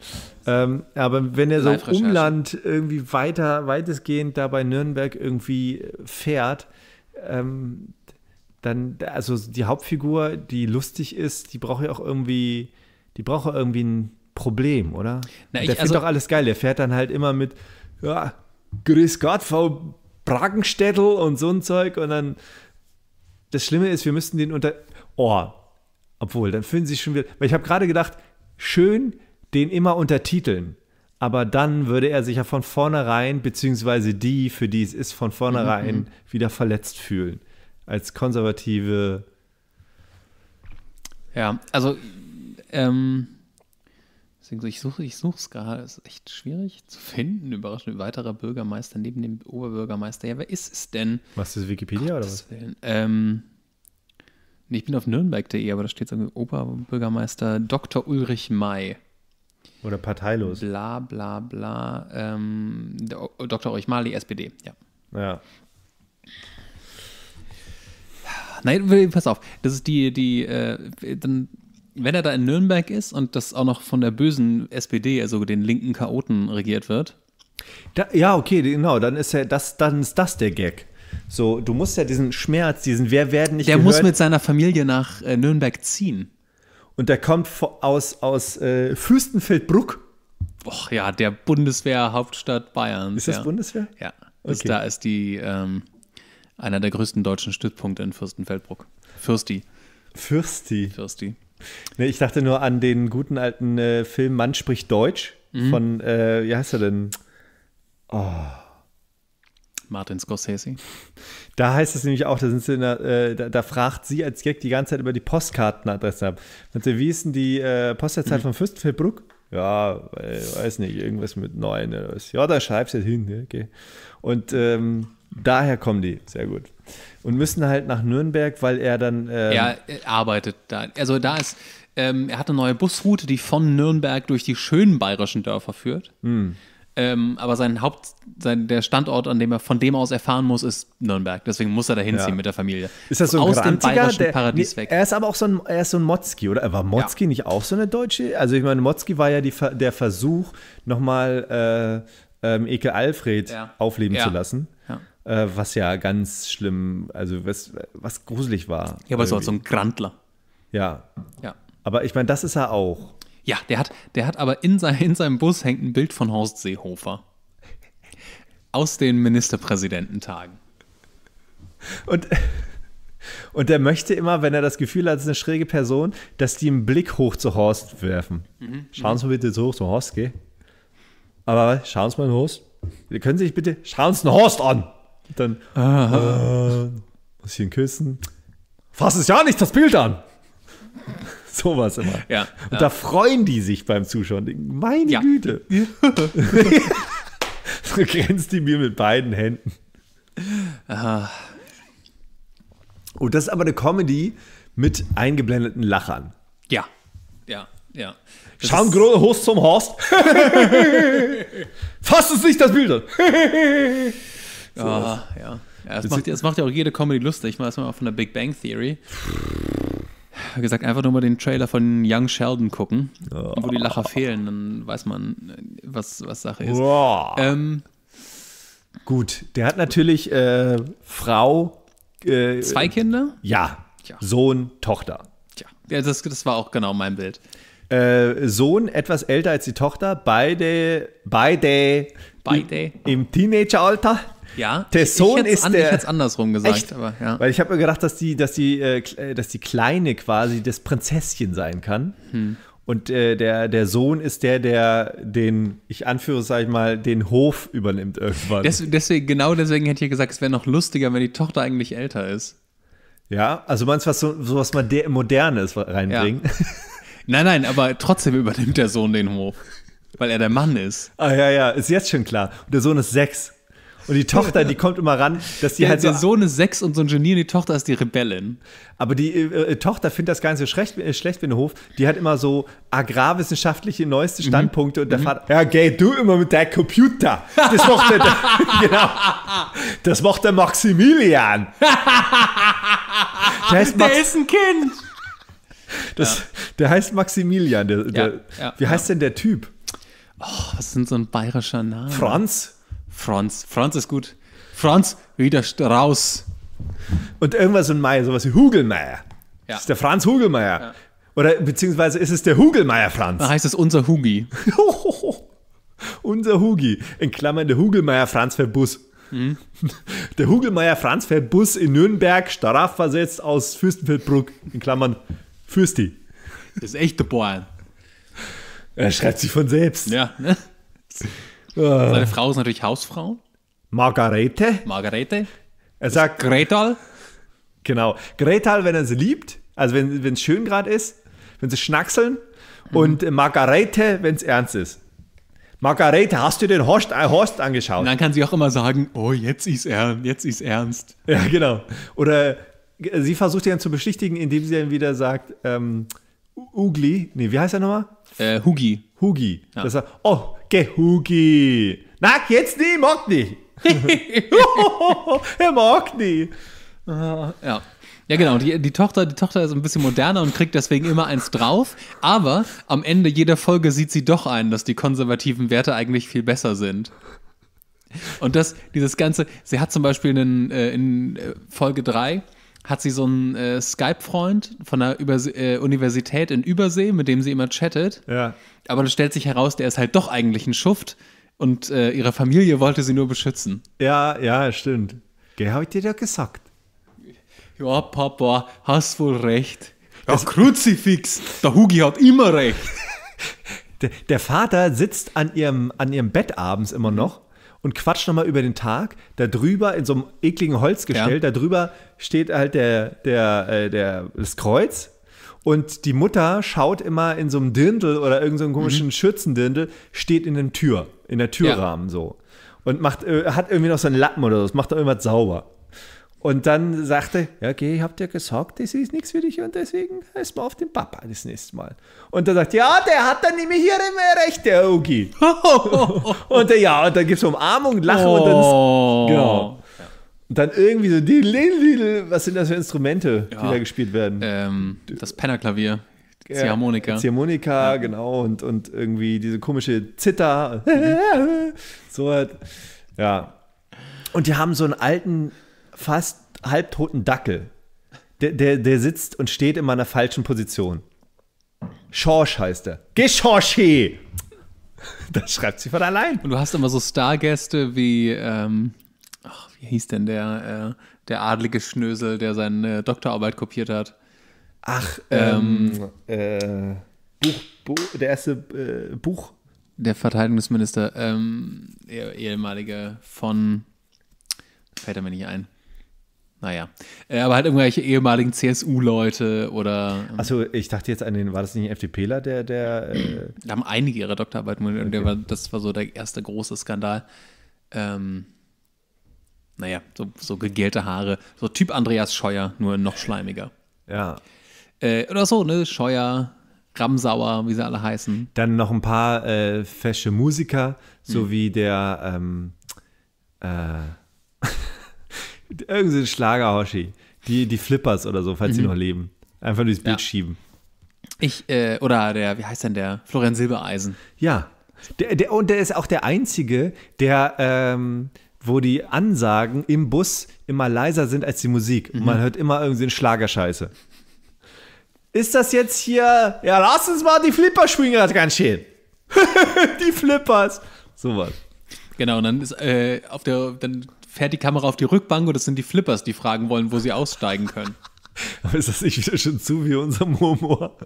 Ähm, aber wenn er so im Umland irgendwie weiter, weitestgehend da bei Nürnberg irgendwie fährt, ähm, dann, also die Hauptfigur, die lustig ist, die braucht ja auch irgendwie, die braucht ja irgendwie ein Problem, oder? Na, ich, der findet also, doch alles geil, der fährt dann halt immer mit, ja, grüß Gott, Frau Bragenstädtel und so ein Zeug und dann, das Schlimme ist, wir müssten den unter, oh, obwohl, dann fühlen sie sich schon wieder, weil ich habe gerade gedacht, schön, den immer untertiteln, aber dann würde er sich ja von vornherein, beziehungsweise die, für die es ist, von vornherein mhm. wieder verletzt fühlen. Als konservative. Ja, also ähm, deswegen, ich suche ich suche es gerade, es ist echt schwierig zu finden, überraschend, weiterer Bürgermeister neben dem Oberbürgermeister. Ja, wer ist es denn? Was ist Wikipedia Gottes oder was? Willen. Ähm, Ich bin auf nürnberg punkt de, aber da steht so Oberbürgermeister Doktor Ulrich May. Oder parteilos. Bla, bla, bla. Ähm, Doktor Ulrich May, die S P D, ja. Ja. Nein, pass auf. Das ist die, die, äh, dann, wenn er da in Nürnberg ist und das auch noch von der bösen S P D, also den linken Chaoten, regiert wird. Da, ja, okay, genau. Dann ist ja das, dann ist das der Gag. So, du musst ja diesen Schmerz, diesen wir werden nicht Der gehört. Muss mit seiner Familie nach äh, Nürnberg ziehen. Und der kommt aus, aus äh, Fürstenfeldbruck. Och ja, der Bundeswehr-Hauptstadt Bayerns. Ist das ja. Bundeswehr? Ja, okay. Da ist die ähm, einer der größten deutschen Stützpunkte in Fürstenfeldbruck. Fürsti. Fürsti? Fürsti. Nee, ich dachte nur an den guten alten äh, Film Mann spricht Deutsch mhm. von, äh, wie heißt er denn? Oh. Martin Scorsese. Da heißt es nämlich auch, da, sind sie in der, äh, da, da fragt sie als Gag die ganze Zeit über die Postkartenadresse ab. Sie, wie ist denn die äh, Postleitzahl mhm. von Fürstenfeldbruck? Ja, äh, weiß nicht, irgendwas mit neun oder was. Ja, da schreibst du halt hin. Okay. Und ähm, daher kommen die, sehr gut. Und müssen halt nach Nürnberg, weil er dann... Ähm, er arbeitet da. Also da ist, ähm, er hat eine neue Busroute, die von Nürnberg durch die schönen bayerischen Dörfer führt. Mhm. Ähm, aber sein Haupt, sein, der Standort, an dem er von dem aus erfahren muss, ist Nürnberg. Deswegen muss er da hinziehen ja. mit der Familie. Ist das so ein aus dem bayerischen der, Paradies nee, weg. Er ist aber auch so ein, er ist so ein Motzki, oder? War Motzki ja. nicht auch so eine deutsche? Also ich meine, Motzki war ja die, der Versuch, nochmal äh, ähm, Ekel Alfred ja. aufleben ja. zu lassen. Ja. Äh, was ja ganz schlimm, also was, was gruselig war. Ja, aber so so ein Grandler. Ja. ja. Aber ich meine, das ist er auch. Ja, der hat, der hat aber in, sein, in seinem Bus hängt ein Bild von Horst Seehofer. Aus den Ministerpräsidententagen. Und, und der möchte immer, wenn er das Gefühl hat, es ist eine schräge Person, dass die einen Blick hoch zu Horst werfen. Mhm. Schauen Sie mal bitte hoch zu Horst, geh. Aber schauen Sie mal den Horst. Können Sie sich bitte, schauen Sie den Horst an. Und dann ah. äh, muss ich ihn küssen. Fass es ja nicht das Bild an. Sowas immer. Ja, und ja. da freuen die sich beim Zuschauen. Meine ja. Güte. So grenzt die mir mit beiden Händen. Aha. Und das ist aber eine Comedy mit eingeblendeten Lachern. Ja, ja, ja. Das Schauen groß zum Horst. Fass es nicht das Bild an. So ja, ja. ja das, macht, das macht ja auch jede Comedy lustig. Ich meine, das mal von der Big Bang Theory. gesagt, einfach nur mal den Trailer von Young Sheldon gucken, oh. wo die Lacher fehlen, dann weiß man, was, was Sache ist. Oh. Ähm, Gut, der hat natürlich äh, Frau. Äh, zwei Kinder? Ja. Tja. Sohn, Tochter. Tja, ja, das, das war auch genau mein Bild. Äh, Sohn etwas älter als die Tochter, beide, beide, beide. im Teenageralter. Ja, der Sohn ich, ich ist an, der. Ich hätte es andersrum gesagt. Echt? Aber, ja. Weil ich habe mir gedacht, dass die, dass, die, äh, dass die Kleine quasi das Prinzesschen sein kann. Hm. Und äh, der, der Sohn ist der, der den, ich anführe, sage ich mal, den Hof übernimmt irgendwann. Des, deswegen, genau deswegen hätte ich ja gesagt, es wäre noch lustiger, wenn die Tochter eigentlich älter ist. Ja, also meinst du, was so, so was Modernes reinbringen? Ja. Nein, nein, aber trotzdem übernimmt der Sohn den Hof, weil er der Mann ist. Ah, ja, ja, ist jetzt schon klar. Und der Sohn ist sechs. Und die Tochter, die kommt immer ran, dass die ja, halt so. Der Sohn ist sechs und so ein Genie und die Tochter ist die Rebellin. Aber die äh, Tochter findet das gar nicht so schlecht, äh, schlecht wie ein Hof. Die hat immer so agrarwissenschaftliche neueste Standpunkte mhm. und der mhm. Vater, ja, geh du immer mit deinem Computer. Das macht der, genau. Das macht der Maximilian. Der, heißt Max der ist ein Kind. Das, ja. Der heißt Maximilian. Der, der, ja, ja, wie heißt ja. denn der Typ? Oh, was ist denn so ein bayerischer Name? Franz? Franz. Franz ist gut. Franz, wieder raus. Und irgendwas in Mai, sowas wie Hugelmeier. Ja. Das ist der Franz Hugelmeier. Ja. Oder beziehungsweise ist es der Hugelmeier Franz. Da heißt es unser Hugi. Unser Hugi. In Klammern der Hugelmeier Franz fährt Bus. Mhm. Der Hugelmeier Franz fährt Bus in Nürnberg, strafversetzt aus Fürstenfeldbruck. In Klammern Fürsti. Das ist echt der Born. Er schreibt sich von selbst. Ja, ne? Seine Frau ist natürlich Hausfrau. Margarete. Margarete. Er sagt Gretal. Genau. Gretal, wenn er sie liebt, also wenn es schön gerade ist, wenn sie schnackseln. Mhm. Und Margarete, wenn es ernst ist. Margarete, hast du den Horst, Horst angeschaut? Und dann kann sie auch immer sagen, oh, jetzt ist er, jetzt ist ernst. Ja, genau. Oder sie versucht ihn dann zu beschwichtigen, indem sie dann wieder sagt, ähm, Ugli, nee, wie heißt er nochmal? Äh, Hugi. Hugi. Ja. Das sagt, oh, Hugi. Na, jetzt nie, mag nie. Er mag nie. Ja. Ja, genau. Die, die, Tochter, die Tochter ist ein bisschen moderner und kriegt deswegen immer eins drauf. Aber am Ende jeder Folge sieht sie doch ein, dass die konservativen Werte eigentlich viel besser sind. Und das, dieses Ganze, sie hat zum Beispiel einen, äh, in Folge drei hat sie so einen äh, Skype-Freund von einer Überse äh, Universität in Übersee, mit dem sie immer chattet. Ja. Aber dann stellt sich heraus, der ist halt doch eigentlich ein Schuft und äh, ihre Familie wollte sie nur beschützen. Ja, ja, stimmt. Gell, hab ich dir doch gesagt. Ja, Papa, hast wohl recht. Ja, das Kruzifix, der Hugi hat immer recht. der, der Vater sitzt an ihrem, an ihrem Bett abends immer noch und quatscht nochmal über den Tag, da drüber in so einem ekligen Holzgestell, ja. Da drüber steht halt der, der, äh, der, das Kreuz und die Mutter schaut immer in so einem Dirndl oder irgend so einem komischen mhm. Schürzendirndl, steht in der Tür, in der Türrahmen ja. so und macht, äh, hat irgendwie noch so einen Lappen oder so, macht da irgendwas sauber. Und dann sagte, ja, okay, ich hab dir gesagt, das ist nichts für dich und deswegen heißt mal auf den Papa das nächste Mal. Und dann sagt, ja, der hat dann nämlich hier immer recht, der Ogi. Und der, ja, und dann gibt es Umarmung, Lachen oh. und dann, genau. Ja. Und dann irgendwie so, die, die, die, was sind das für Instrumente, ja. die da gespielt werden? Ähm, das Pennerklavier, die ja, Ziehharmonika. Ziehharmonika, ja. genau, und, und irgendwie diese komische Zither. Mhm. So halt, ja. Und die haben so einen alten, fast halbtoten Dackel. Der, der, der sitzt und steht in meiner falschen Position. Schorsch heißt er. Geh Schorschi! Das schreibt sie von allein. Und du hast immer so Stargäste wie, ähm, ach, wie hieß denn der, äh, der adlige Schnösel, der seine Doktorarbeit kopiert hat? Ach, ähm, ähm äh, Buch, Buch, der erste äh, Buch. Der Verteidigungsminister, ähm, eh, ehemalige von, fällt er mir nicht ein. Naja, aber halt irgendwelche ehemaligen C S U-Leute oder. Achso, ich dachte jetzt an den, war das nicht ein FDPler, der. der äh da haben einige ihre Doktorarbeit und okay. der war, das war so der erste große Skandal. Ähm, naja, so, so gegelte Haare. So Typ Andreas Scheuer, nur noch schleimiger. Ja. Äh, oder so, ne? Scheuer, Ramsauer, wie sie alle heißen. Dann noch ein paar äh, fesche Musiker, so mhm. wie der. Ähm, äh, Irgend so ein Schlager-Hoshi. Die, die Flippers oder so, falls mhm. sie noch leben. Einfach durchs Bild ja. schieben. Ich, äh, oder der, wie heißt denn der? Florian Silbereisen. Ja. Der, der, und der ist auch der Einzige, der, ähm, wo die Ansagen im Bus immer leiser sind als die Musik. Mhm. Und man hört immer irgendwie so einen Schlagerscheiße. Ist das jetzt hier, ja, lass uns mal die Flippers schwingen, das ganz schön. Die Flippers. Sowas. Genau, und dann ist, äh, auf der, dann fährt die Kamera auf die Rückbank und das sind die Flippers, die fragen wollen, wo sie aussteigen können. Aber ist das nicht wieder schon zu wie unserem Humor?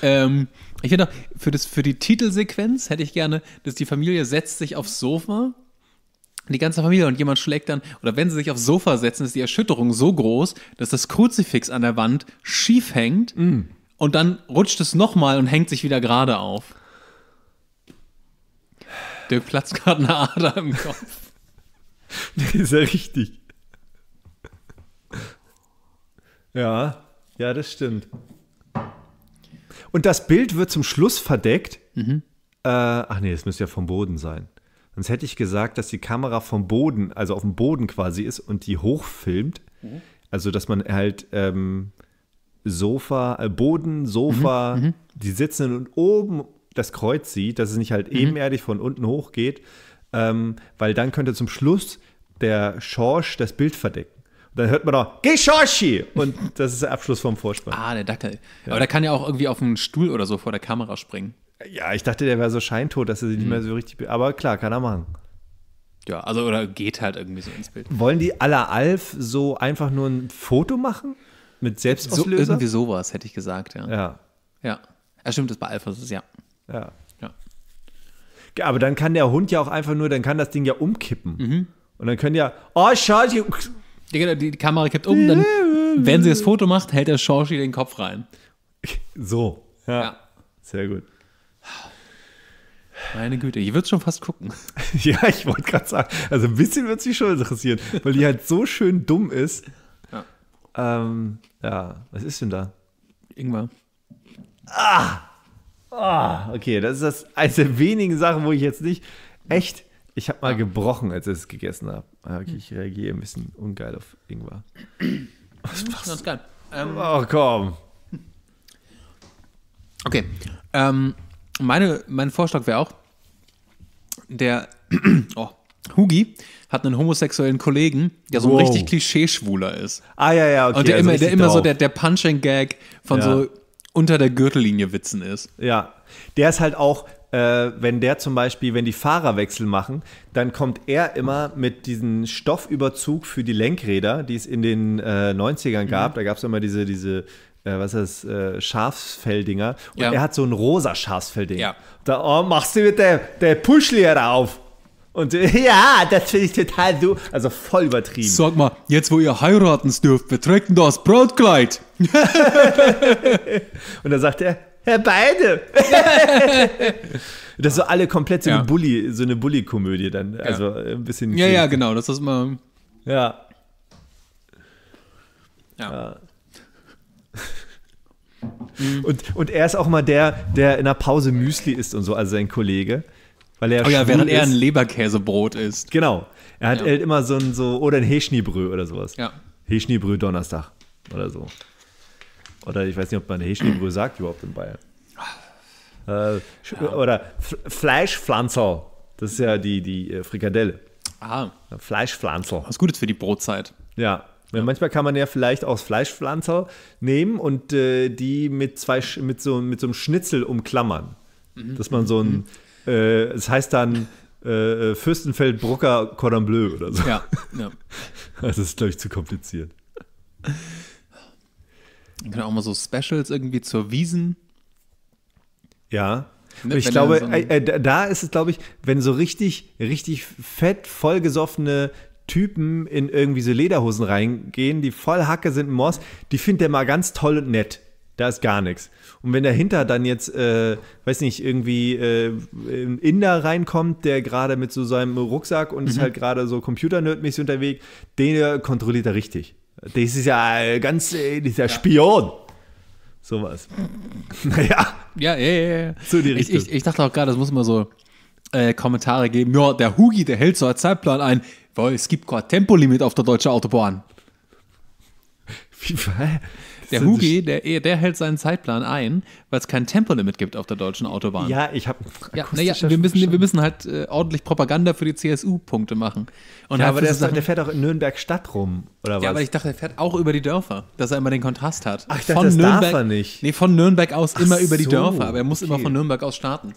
ähm, ich hätte noch, für, das, für die Titelsequenz hätte ich gerne, dass die Familie setzt sich aufs Sofa, die ganze Familie, und jemand schlägt dann, oder wenn sie sich aufs Sofa setzen, ist die Erschütterung so groß, dass das Kruzifix an der Wand schief hängt mm. und dann rutscht es nochmal und hängt sich wieder gerade auf. Dirk platzt gerade eine Ader im Kopf. Das ist ja richtig. Ja, ja, das stimmt. Und das Bild wird zum Schluss verdeckt. Mhm. Äh, ach nee, das müsste ja vom Boden sein. Sonst hätte ich gesagt, dass die Kamera vom Boden, also auf dem Boden quasi ist und die hochfilmt. Mhm. Also, dass man halt ähm, Sofa, äh, Boden, Sofa, mhm. die sitzen und oben das Kreuz sieht, dass es nicht halt mhm. ebenerdig von unten hochgeht, ähm, weil dann könnte zum Schluss der Schorsch das Bild verdecken. Dann hört man noch, geh Schorschi! Und das ist der Abschluss vom Vorspann. Ah, der Dackel. Ja. Aber der kann ja auch irgendwie auf einen Stuhl oder so vor der Kamera springen. Ja, ich dachte, der wäre so scheintot, dass er sich mhm. nicht mehr so richtig... Aber klar, kann er machen. Ja, also oder geht halt irgendwie so ins Bild. Wollen die à la Alf so einfach nur ein Foto machen? Mit Selbstauslöser? So, irgendwie sowas, hätte ich gesagt, ja. Ja. Ja, ja, stimmt, das bei Alf ist es, ja. Ja. Ja. Aber dann kann der Hund ja auch einfach nur, dann kann das Ding ja umkippen. Mhm. Und dann können die ja... Oh, Schorschi! Die, die Kamera kippt um, dann, wenn sie das Foto macht, hält der Schorschi den Kopf rein. So, ja, ja. Sehr gut. Meine Güte, ich würde es schon fast gucken. Ja, ich wollte gerade sagen, also ein bisschen wird es mich schon interessieren, weil die halt so schön dumm ist. Ja, ähm, ja. Was ist denn da? Ingwer. Ah! Ah! Okay, das ist das, eines der wenigen Sachen, wo ich jetzt nicht echt... Ich habe mal gebrochen, als ich es gegessen habe. Okay, ich reagiere ein bisschen ungeil auf Ingwer. Was machst du? Geil. Ähm, oh, komm. Okay. Ähm, meine, mein Vorschlag wäre auch, der oh, Hugi hat einen homosexuellen Kollegen, der so wow. ein richtig Klischee-Schwuler ist. Ah, ja, ja, okay. Und der also immer, der immer so der, der Punching-Gag von ja. so unter der Gürtellinie Witzen ist. Ja, der ist halt auch... Äh, wenn der zum Beispiel, wenn die Fahrerwechsel machen, dann kommt er immer mit diesem Stoffüberzug für die Lenkräder, die es in den äh, neunzigern gab. Mhm. Da gab es immer diese, diese äh, was ist das, äh, Schafsfelldinger. Und ja. er hat so ein rosa Schafsfellding. Ja. Da oh, machst du mit der, der Puschlehrer auf. Und ja, das finde ich total so, also voll übertrieben. Sag mal, jetzt wo ihr heiraten dürft, wir trägen das Brautkleid. Und dann sagt er, beide. Dass so alle komplett so ja. eine Bully, so eine Bully-Komödie dann. Ja. Also ein bisschen. Ja, ja, genau. Das ist mal. Ja. Ja. und, und er ist auch mal der, der in der Pause Müsli isst und so, also sein Kollege. Weil er oh ja, während ist. er ein Leberkäsebrot isst. Genau. Er hat ja. halt immer so ein, so, oder ein Häschnibrö oder sowas. Ja. Häschnibrö Donnerstag oder so. Oder ich weiß nicht, ob man Häschnibrö sagt überhaupt in Bayern. Äh, ja. Oder Fleischpflanzerl. Das ist ja die, die Frikadelle. Ah. Fleischpflanzerl. Was Gutes für die Brotzeit. Ja. ja. Manchmal kann man ja vielleicht auch Fleischpflanzerl nehmen und äh, die mit, zwei, mit, so, mit so einem Schnitzel umklammern. Mhm. Dass man so ein, es mhm. äh, das heißt dann äh, Fürstenfeldbrucker Cordon Bleu oder so. Ja. ja. Das ist, glaube ich, zu kompliziert. Dann können auch mal so Specials irgendwie zur Wiesen. Ja. Und ich glaube, so äh, da ist es, glaube ich, wenn so richtig, richtig fett, vollgesoffene Typen in irgendwie so Lederhosen reingehen, die voll Hacke sind im Moss, die findet der mal ganz toll und nett. Da ist gar nichts. Und wenn dahinter dann jetzt, äh, weiß nicht, irgendwie äh, ein Inder reinkommt, der gerade mit so seinem Rucksack und mhm. ist halt gerade so computernerdmäßig unterwegs, den kontrolliert er richtig. Das ist ja ganz, dieser ja. Spion. Sowas. Naja. Ja, ja, ja. ja. So die Richtung. Ich, ich, ich dachte auch gerade, es muss immer so äh, Kommentare geben. Ja, der Hugi, der hält so einen Zeitplan ein. Boah, es gibt kein Tempolimit auf der deutschen Autobahn. Wie, der Hugi, der, der hält seinen Zeitplan ein, weil es kein Tempolimit gibt auf der deutschen Autobahn. Ja, ich habe ja, naja, wir müssen, wir müssen halt äh, ordentlich Propaganda für die C S U-Punkte machen. Und ja, aber der, Sachen, der fährt auch in Nürnberg Stadt rum, oder was? Ja, aber ich dachte, der fährt auch über die Dörfer, dass er immer den Kontrast hat. Ach, ich dachte, von das Nürnberg, darf er nicht. Nee, von Nürnberg aus Ach immer so, über die Dörfer, aber er muss okay. immer von Nürnberg aus starten.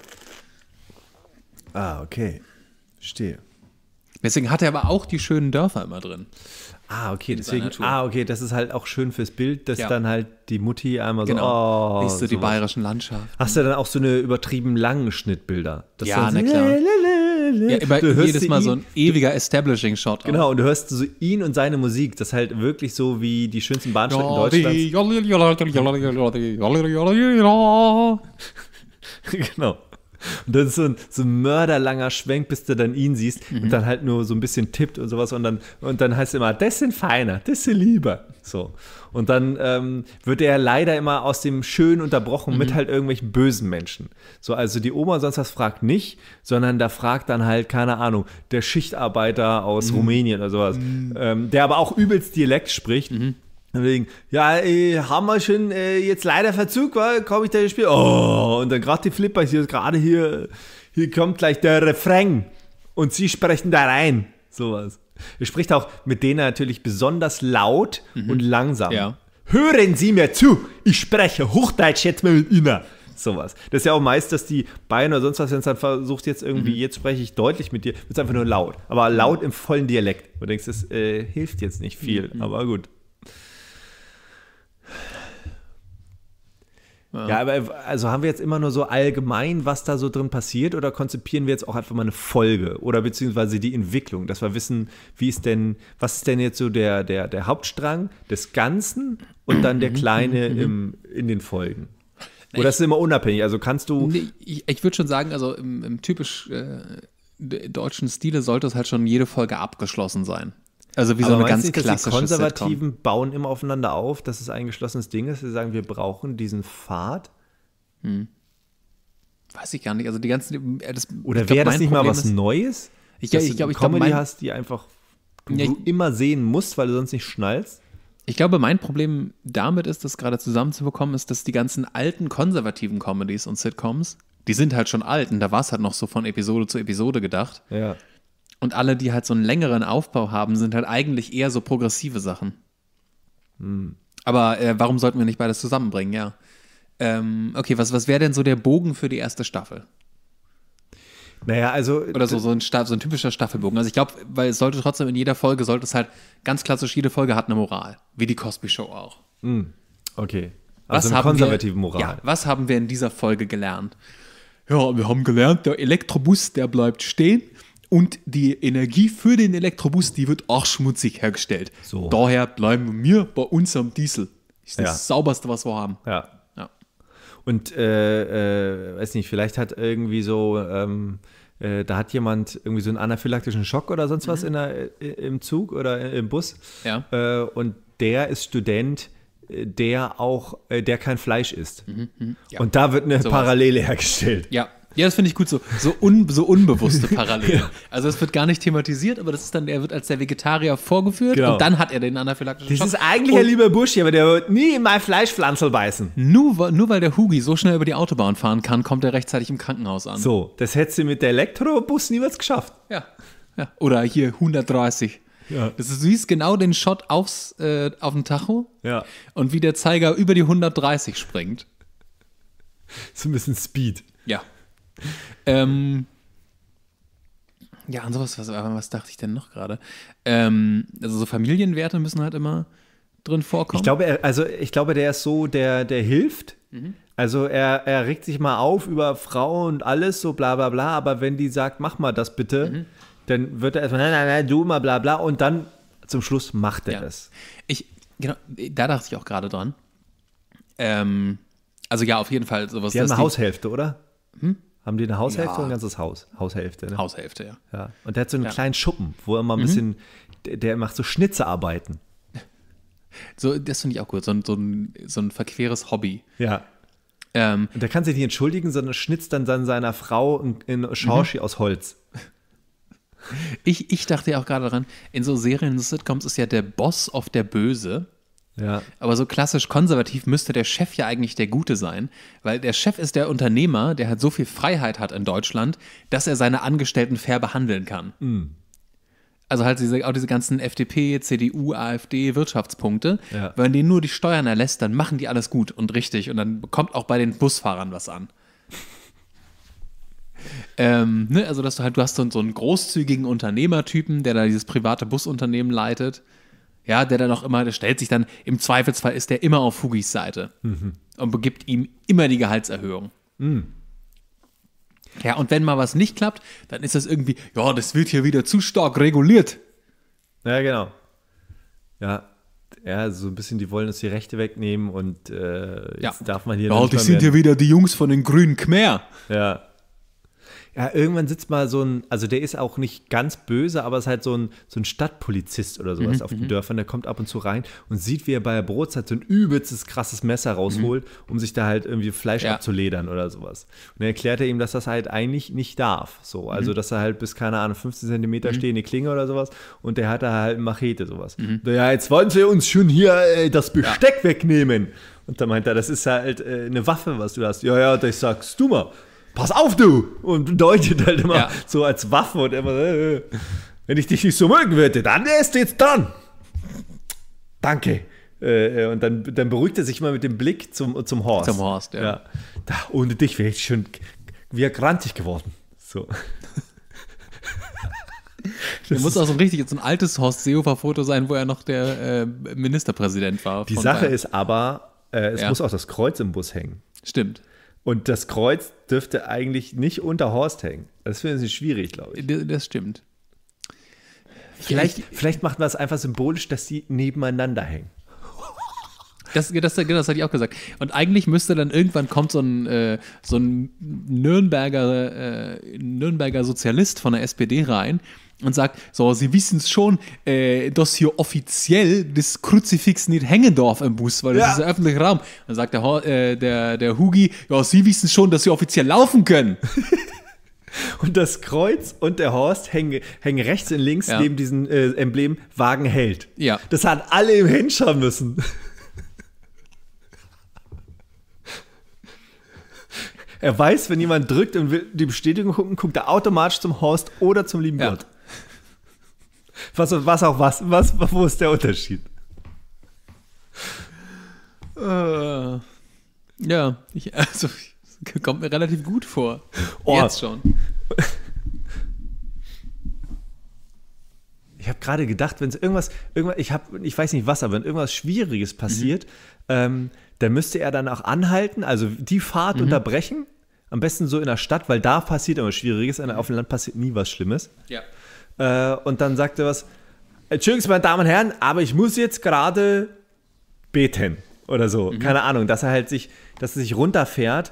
Ah, okay. Verstehe. Deswegen hat er aber auch die schönen Dörfer immer drin. Ah, okay, deswegen. Ah, okay, das ist halt auch schön fürs Bild, dass ja. dann halt die Mutti einmal so. Genau. Oh, siehst du die so bayerischen Landschaften. Hast du dann auch so eine übertrieben langen Schnittbilder? Das ja, na klar. Ja, immer jedes Mal ihn, so ein ewiger Establishing-Shot. Genau, und du hörst so ihn und seine Musik, das ist halt wirklich so wie die schönsten Bahnstrecken Deutschlands. Genau. Und dann ist so ein, so ein mörderlanger Schwenk, bis du dann ihn siehst mhm. und dann halt nur so ein bisschen tippt und sowas. Und dann, und dann heißt es immer, das sind feiner, das sind lieber. So. Und dann ähm, wird er leider immer aus dem Schönen unterbrochen mhm. mit halt irgendwelchen bösen Menschen. So, also die Oma sonst was fragt nicht, sondern da fragt dann halt, keine Ahnung, der Schichtarbeiter aus mhm. Rumänien oder sowas, mhm. ähm, der aber auch übelst Dialekt spricht. Mhm. Deswegen, ja, äh, haben wir schon äh, jetzt leider Verzug, komme ich da ins Spiel. Oh, und dann gerade die Flipper, hier gerade hier, hier kommt gleich der Refrain und sie sprechen da rein. Sowas. Er spricht auch mit denen natürlich besonders laut mhm. und langsam. Ja. Hören Sie mir zu, ich spreche Hochdeutsch jetzt mal mit Ihnen. Sowas. Das ist ja auch meist, dass die Bayern oder sonst was, wenn es dann versucht, jetzt irgendwie, mhm. jetzt spreche ich deutlich mit dir, wird es einfach nur laut. Aber laut im vollen Dialekt. Du denkst, das äh, hilft jetzt nicht viel, mhm. aber gut. Ja. ja, aber also haben wir jetzt immer nur so allgemein, was da so drin passiert, oder konzipieren wir jetzt auch einfach mal eine Folge oder beziehungsweise die Entwicklung, dass wir wissen, wie ist denn, was ist denn jetzt so der, der, der Hauptstrang des Ganzen und dann der kleine im, in den Folgen? Oder das ist immer unabhängig, also kannst du... Nee, ich ich würde schon sagen, also im, im typisch äh, deutschen Stile sollte es halt schon jede Folge abgeschlossen sein. Also wie so eine ganz klassische Sitcom. Die Konservativen bauen immer aufeinander auf, dass es ein geschlossenes Ding ist. Sie sagen, wir brauchen diesen Pfad. Hm. Weiß ich gar nicht. Also die ganzen. Das, Oder wäre das nicht mal was Neues? Ich glaube, ich glaube, ich glaube, Comedy hast, die einfach du ja, ich, immer sehen musst, weil du sonst nicht schnallst. Ich glaube, mein Problem damit ist, das gerade zusammenzubekommen, ist, dass die ganzen alten konservativen Comedies und Sitcoms, die sind halt schon alt und da war es halt noch so von Episode zu Episode gedacht. Ja. Und alle, die halt so einen längeren Aufbau haben, sind halt eigentlich eher so progressive Sachen. Hm. Aber äh, warum sollten wir nicht beides zusammenbringen, ja. Ähm, okay, was, was wäre denn so der Bogen für die erste Staffel? Naja, also... Oder so, so, ein, so ein typischer Staffelbogen. Also ich glaube, weil es sollte trotzdem in jeder Folge, sollte es halt ganz klassisch, jede Folge hat eine Moral. Wie die Cosby Show auch. Hm. Okay, also was eine konservative wir, Moral. Ja, was haben wir in dieser Folge gelernt? Ja, wir haben gelernt, der Elektrobus, der bleibt stehen. Und die Energie für den Elektrobus, die wird auch schmutzig hergestellt. So. Daher bleiben wir bei unserem Diesel. Ist das ja. sauberste, was wir haben. Ja. ja. Und, äh, äh, weiß nicht, vielleicht hat irgendwie so, ähm, äh, da hat jemand irgendwie so einen anaphylaktischen Schock oder sonst was mhm. in der, im Zug oder im Bus. Ja. Äh, und der ist Student, der auch, der kein Fleisch isst. Mhm. Ja. Und da wird eine so Parallele was. hergestellt. Ja. Ja, das finde ich gut, so, so, un, so unbewusste Parallele. ja. Also es wird gar nicht thematisiert, aber das ist dann, er wird als der Vegetarier vorgeführt genau. und dann hat er den anaphylaktischen Schock. Das ist eigentlich ein lieber Bursche, aber der wird nie in mein Fleischpflanzel beißen. Nur, nur weil der Hugi so schnell über die Autobahn fahren kann, kommt er rechtzeitig im Krankenhaus an. So, das hättest du mit der Elektrobus niemals geschafft. Ja, ja. Oder hier hundertdreißig. Ja. Das ist, du siehst genau den Shot aufs, äh, auf dem Tacho ja. und wie der Zeiger über die hundertdreißig springt. So ein bisschen Speed. Ja. Ähm, ja, an sowas, was, was dachte ich denn noch gerade? Ähm, also so Familienwerte müssen halt immer drin vorkommen. Ich glaube, er, also ich glaube, der ist so, der, der hilft. Mhm. Also er, er regt sich mal auf über Frau und alles, so bla bla bla, aber wenn die sagt, mach mal das bitte, mhm. dann wird er erstmal, nein, nein, nein, du mal bla bla und dann zum Schluss macht er es. Ja. Ich, genau, da dachte ich auch gerade dran. Ähm, also ja, auf jeden Fall sowas. Die haben eine die, Haushälfte, oder? Hm? Haben die eine Haushälfte ja. oder ein ganzes Haus? Haushälfte, ne? Haushälfte, ja. ja. Und der hat so einen ja. kleinen Schuppen, wo er mal ein mhm. bisschen, der, der macht so Schnitzerarbeiten. So, das finde ich auch gut, so, so, ein, so ein verqueres Hobby. Ja. Ähm, Und der kann sich nicht entschuldigen, sondern schnitzt dann, dann seiner Frau in Schorschi mhm. aus Holz. Ich, ich dachte ja auch gerade daran, in so Serien, in so Sitcoms ist ja der Boss oft der Böse. Ja. Aber so klassisch konservativ müsste der Chef ja eigentlich der Gute sein, weil der Chef ist der Unternehmer, der halt so viel Freiheit hat in Deutschland, dass er seine Angestellten fair behandeln kann. Mhm. Also halt diese, auch diese ganzen F D P, C D U, A f D, Wirtschaftspunkte, ja. wenn denen nur die Steuern erlässt, dann machen die alles gut und richtig und dann kommt auch bei den Busfahrern was an. Ähm, ne? Also, dass du halt, du hast so einen großzügigen Unternehmertypen, der da dieses private Busunternehmen leitet. Ja, der dann auch immer, der stellt sich dann, im Zweifelsfall ist der immer auf Hugis Seite mhm. und begibt ihm immer die Gehaltserhöhung. Mhm. Ja, und wenn mal was nicht klappt, dann ist das irgendwie, ja, das wird hier wieder zu stark reguliert. Ja, genau. Ja, ja, so ein bisschen, die wollen uns die Rechte wegnehmen und äh, jetzt ja. darf man hier ja, nicht. Ja, die sind hier wieder die Jungs von den grünen Khmer. Ja. Ja, irgendwann sitzt mal so ein, also der ist auch nicht ganz böse, aber ist halt so ein, so ein Stadtpolizist oder sowas mhm, auf den Dörfern, der kommt ab und zu rein und sieht, wie er bei der Brotzeit so ein übelstes, krasses Messer rausholt, mhm. um sich da halt irgendwie Fleisch ja. abzuledern oder sowas. Und dann erklärt er ihm, dass das halt eigentlich nicht darf. So, also, mhm. dass er halt bis, keine Ahnung, fünfzehn Zentimeter mhm. stehende Klinge oder sowas und der hat da halt eine Machete, sowas. Mhm. Ja, jetzt wollen sie uns schon hier äh, das Besteck ja. wegnehmen. Und da meint er, das ist halt äh, eine Waffe, was du hast. Ja, ja, das sagst du mal. Pass auf, du! Und deutet halt immer ja. so als Waffe und immer, äh, wenn ich dich nicht so mögen würde, dann ist jetzt dran. Danke. Äh, und dann, dann beruhigt er sich mal mit dem Blick zum, zum Horst. Zum Horst, ja. ja. Da, ohne dich wäre ich schon wie grantig geworden. So. Das muss auch so ein richtig, so ein altes Horst Seehofer-Foto sein, wo er noch der äh, Ministerpräsident war. Die Sache Bayern. Ist aber, äh, es ja. muss auch das Kreuz im Bus hängen. Stimmt. Und das Kreuz dürfte eigentlich nicht unter Horst hängen. Das finde ich schwierig, glaube ich. Das, das stimmt. Vielleicht, vielleicht, vielleicht macht man es einfach symbolisch, dass die nebeneinander hängen. Das, das, das, das hatte ich auch gesagt. Und eigentlich müsste dann irgendwann kommt so ein, äh, so ein Nürnberger, äh, Nürnberger Sozialist von der S P D rein und sagt, so, sie wissen es schon, äh, dass hier offiziell das Kruzifix nicht hängen darf im Bus, weil das ja. ist ein öffentlicher Raum. Dann sagt der, äh, der, der Hugi, ja, sie wissen schon, dass sie offiziell laufen können. Und das Kreuz und der Horst hängen, hängen rechts und links ja. neben diesem äh, Emblem Wagen hält. Ja. Das hat alle im hinschauen müssen. Er weiß, wenn jemand drückt und will die Bestätigung gucken, guckt er automatisch zum Horst oder zum lieben ja. Gott. Was, was auch was, was, wo ist der Unterschied? Äh, ja, ich, also kommt mir relativ gut vor. Oh. Jetzt schon. Ich habe gerade gedacht, wenn es irgendwas, irgendwas ich, hab, ich weiß nicht was, aber wenn irgendwas Schwieriges passiert, mhm. ähm, dann müsste er dann auch anhalten, also die Fahrt mhm. unterbrechen, am besten so in der Stadt, weil da passiert immer Schwieriges, auf dem Land passiert nie was Schlimmes. Ja. Äh, und dann sagt er was, Entschuldigung, meine Damen und Herren, aber ich muss jetzt gerade beten oder so, mhm. keine Ahnung, dass er halt sich, dass er sich runterfährt,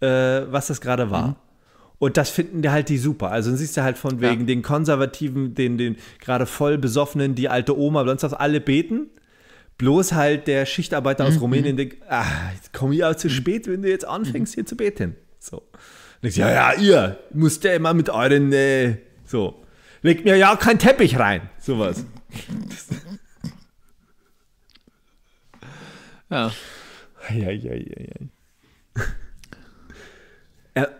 äh, was das gerade war. Mhm. Und das finden die halt die super. Also dann siehst du halt von wegen ja. den Konservativen, den, den gerade voll Besoffenen, die alte Oma, sonst was, alle beten. Bloß halt der Schichtarbeiter mhm. aus Rumänien denkt, ah, jetzt komm ich auch zu spät, wenn du jetzt anfängst, hier zu beten. So. Und ich sage, ja, ja, ihr müsst ja immer mit euren, äh, so, legt mir ja keinen Teppich rein. Sowas. Ja. Ja, ja, ja, ja. Er,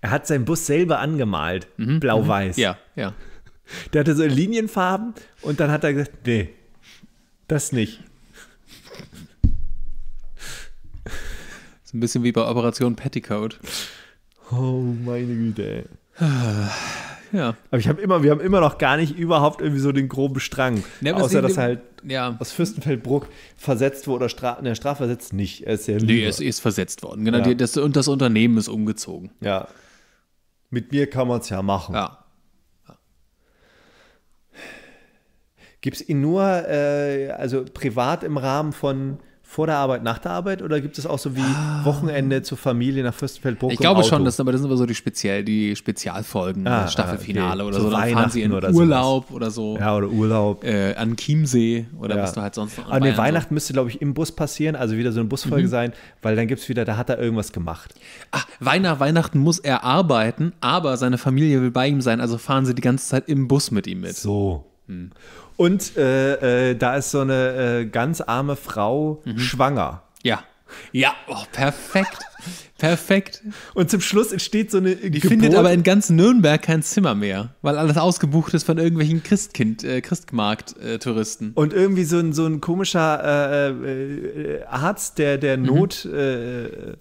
er hat seinen Bus selber angemalt, mhm. blau-weiß. Ja, ja. Der hatte so Linienfarben und dann hat er gesagt, nee, das nicht. So ein bisschen wie bei Operation Petticoat. Oh, meine Güte, ey. Ja. Aber ich hab immer, wir haben immer noch gar nicht überhaupt irgendwie so den groben Strang. Ja, außer, dass er halt ja. aus Fürstenfeldbruck versetzt wurde oder Stra ne, strafversetzt nicht. Er ist ja nee, er ist versetzt worden. Genau, ja. das, und das Unternehmen ist umgezogen. Ja. Mit mir kann man es ja machen. Ja. Gibt es ihn nur äh, also privat im Rahmen von vor der Arbeit, nach der Arbeit oder gibt es auch so wie ah. Wochenende zur Familie nach Fürstenfeldbruck? Ich glaube schon, das, aber das sind aber so die, speziell, die Spezialfolgen, ah, Staffelfinale ah, okay. oder so. so. Dann fahren sie in oder Urlaub sowas. Oder so. Ja, oder Urlaub. Äh, an Chiemsee oder ja. was du halt sonst noch. Aber ne, Weihnachten so. Müsste, glaube ich, im Bus passieren, also wieder so eine Busfolge mhm. sein, weil dann gibt es wieder, da hat er irgendwas gemacht. Ach, Weihnacht, Weihnachten muss er arbeiten, aber seine Familie will bei ihm sein, also fahren sie die ganze Zeit im Bus mit ihm mit. So. Hm. Und äh, äh, da ist so eine äh, ganz arme Frau mhm. schwanger. Ja. Ja, oh, perfekt. Perfekt. Und zum Schluss entsteht so eine Die Geburt. Findet aber in ganz Nürnberg kein Zimmer mehr, weil alles ausgebucht ist von irgendwelchen Christkind, äh, Christmarkt-Touristen. Und irgendwie so ein, so ein komischer äh, äh, Arzt, der, der Not... Mhm. Äh,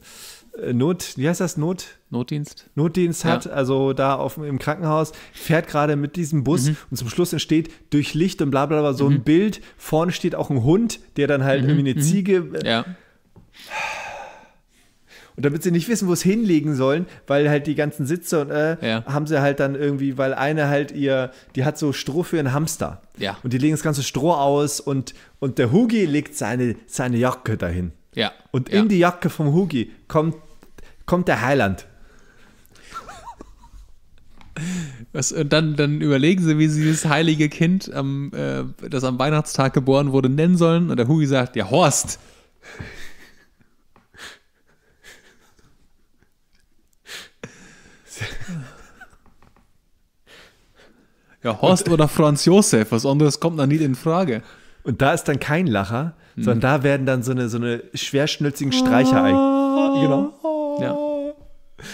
Not, wie heißt das, Not? Notdienst. Notdienst hat, ja. Also da auf, im Krankenhaus, fährt gerade mit diesem Bus mhm. und zum Schluss entsteht durch Licht und bla bla bla so mhm. ein Bild. Vorne steht auch ein Hund, der dann halt mhm. irgendwie eine mhm. Ziege. Ja. Und damit sie nicht wissen, wo es hinlegen sollen, weil halt die ganzen Sitze und äh, ja. haben sie halt dann irgendwie, weil eine halt ihr, die hat so Stroh für ihren Hamster. Ja. Und die legen das ganze Stroh aus und, und der Hugi legt seine, seine Jacke dahin. Ja. Und in ja. die Jacke vom Hugi kommt, kommt der Heiland. Was, und dann, dann überlegen sie, wie sie dieses heilige Kind, am, äh, das am Weihnachtstag geboren wurde, nennen sollen. Und der Hugi sagt, ja, Horst. Ja, Horst und, oder Franz Josef, was anderes kommt dann nicht in Frage. Und da ist dann kein Lacher, hm. sondern da werden dann so eine, so eine schwerschnülzigen Streicher ah, genau. Ja. Und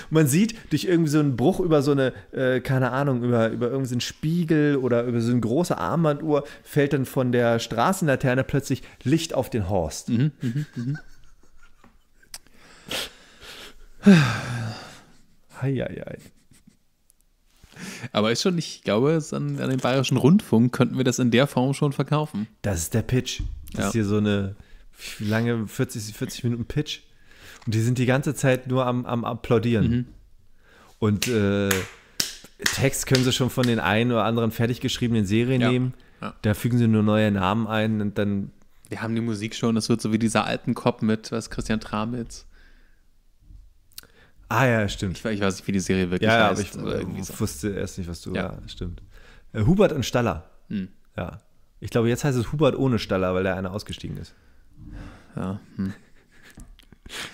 man sieht durch irgendwie so einen Bruch über so eine, äh, keine Ahnung, über, über irgendwie so einen Spiegel oder über so eine große Armbanduhr fällt dann von der Straßenlaterne plötzlich Licht auf den Horst. Mhm, mhm, mhm. Ei, ei, ei. Aber ist schon, ich glaube, an, an den Bayerischen Rundfunk könnten wir das in der Form schon verkaufen. Das ist der Pitch. Das ja. ist hier so eine lange vierzig, vierzig Minuten Pitch. Und die sind die ganze Zeit nur am, am Applaudieren. Mhm. Und äh, Text können sie schon von den einen oder anderen fertig geschriebenen Serien ja. nehmen. Ja. Da fügen sie nur neue Namen ein und dann. Wir haben die Musik schon, das wird so wie dieser alten Kopf mit, was, Christian Tramitz. Ah ja, stimmt. Ich, ich weiß nicht, wie die Serie wirklich ja, heißt. Ja, aber ich, ich so. wusste erst nicht, was du... Ja, ja stimmt. Äh, Hubert und Staller. Hm. Ja. Ich glaube, jetzt heißt es Hubert ohne Staller, weil der eine ausgestiegen ist. Ja. Hm.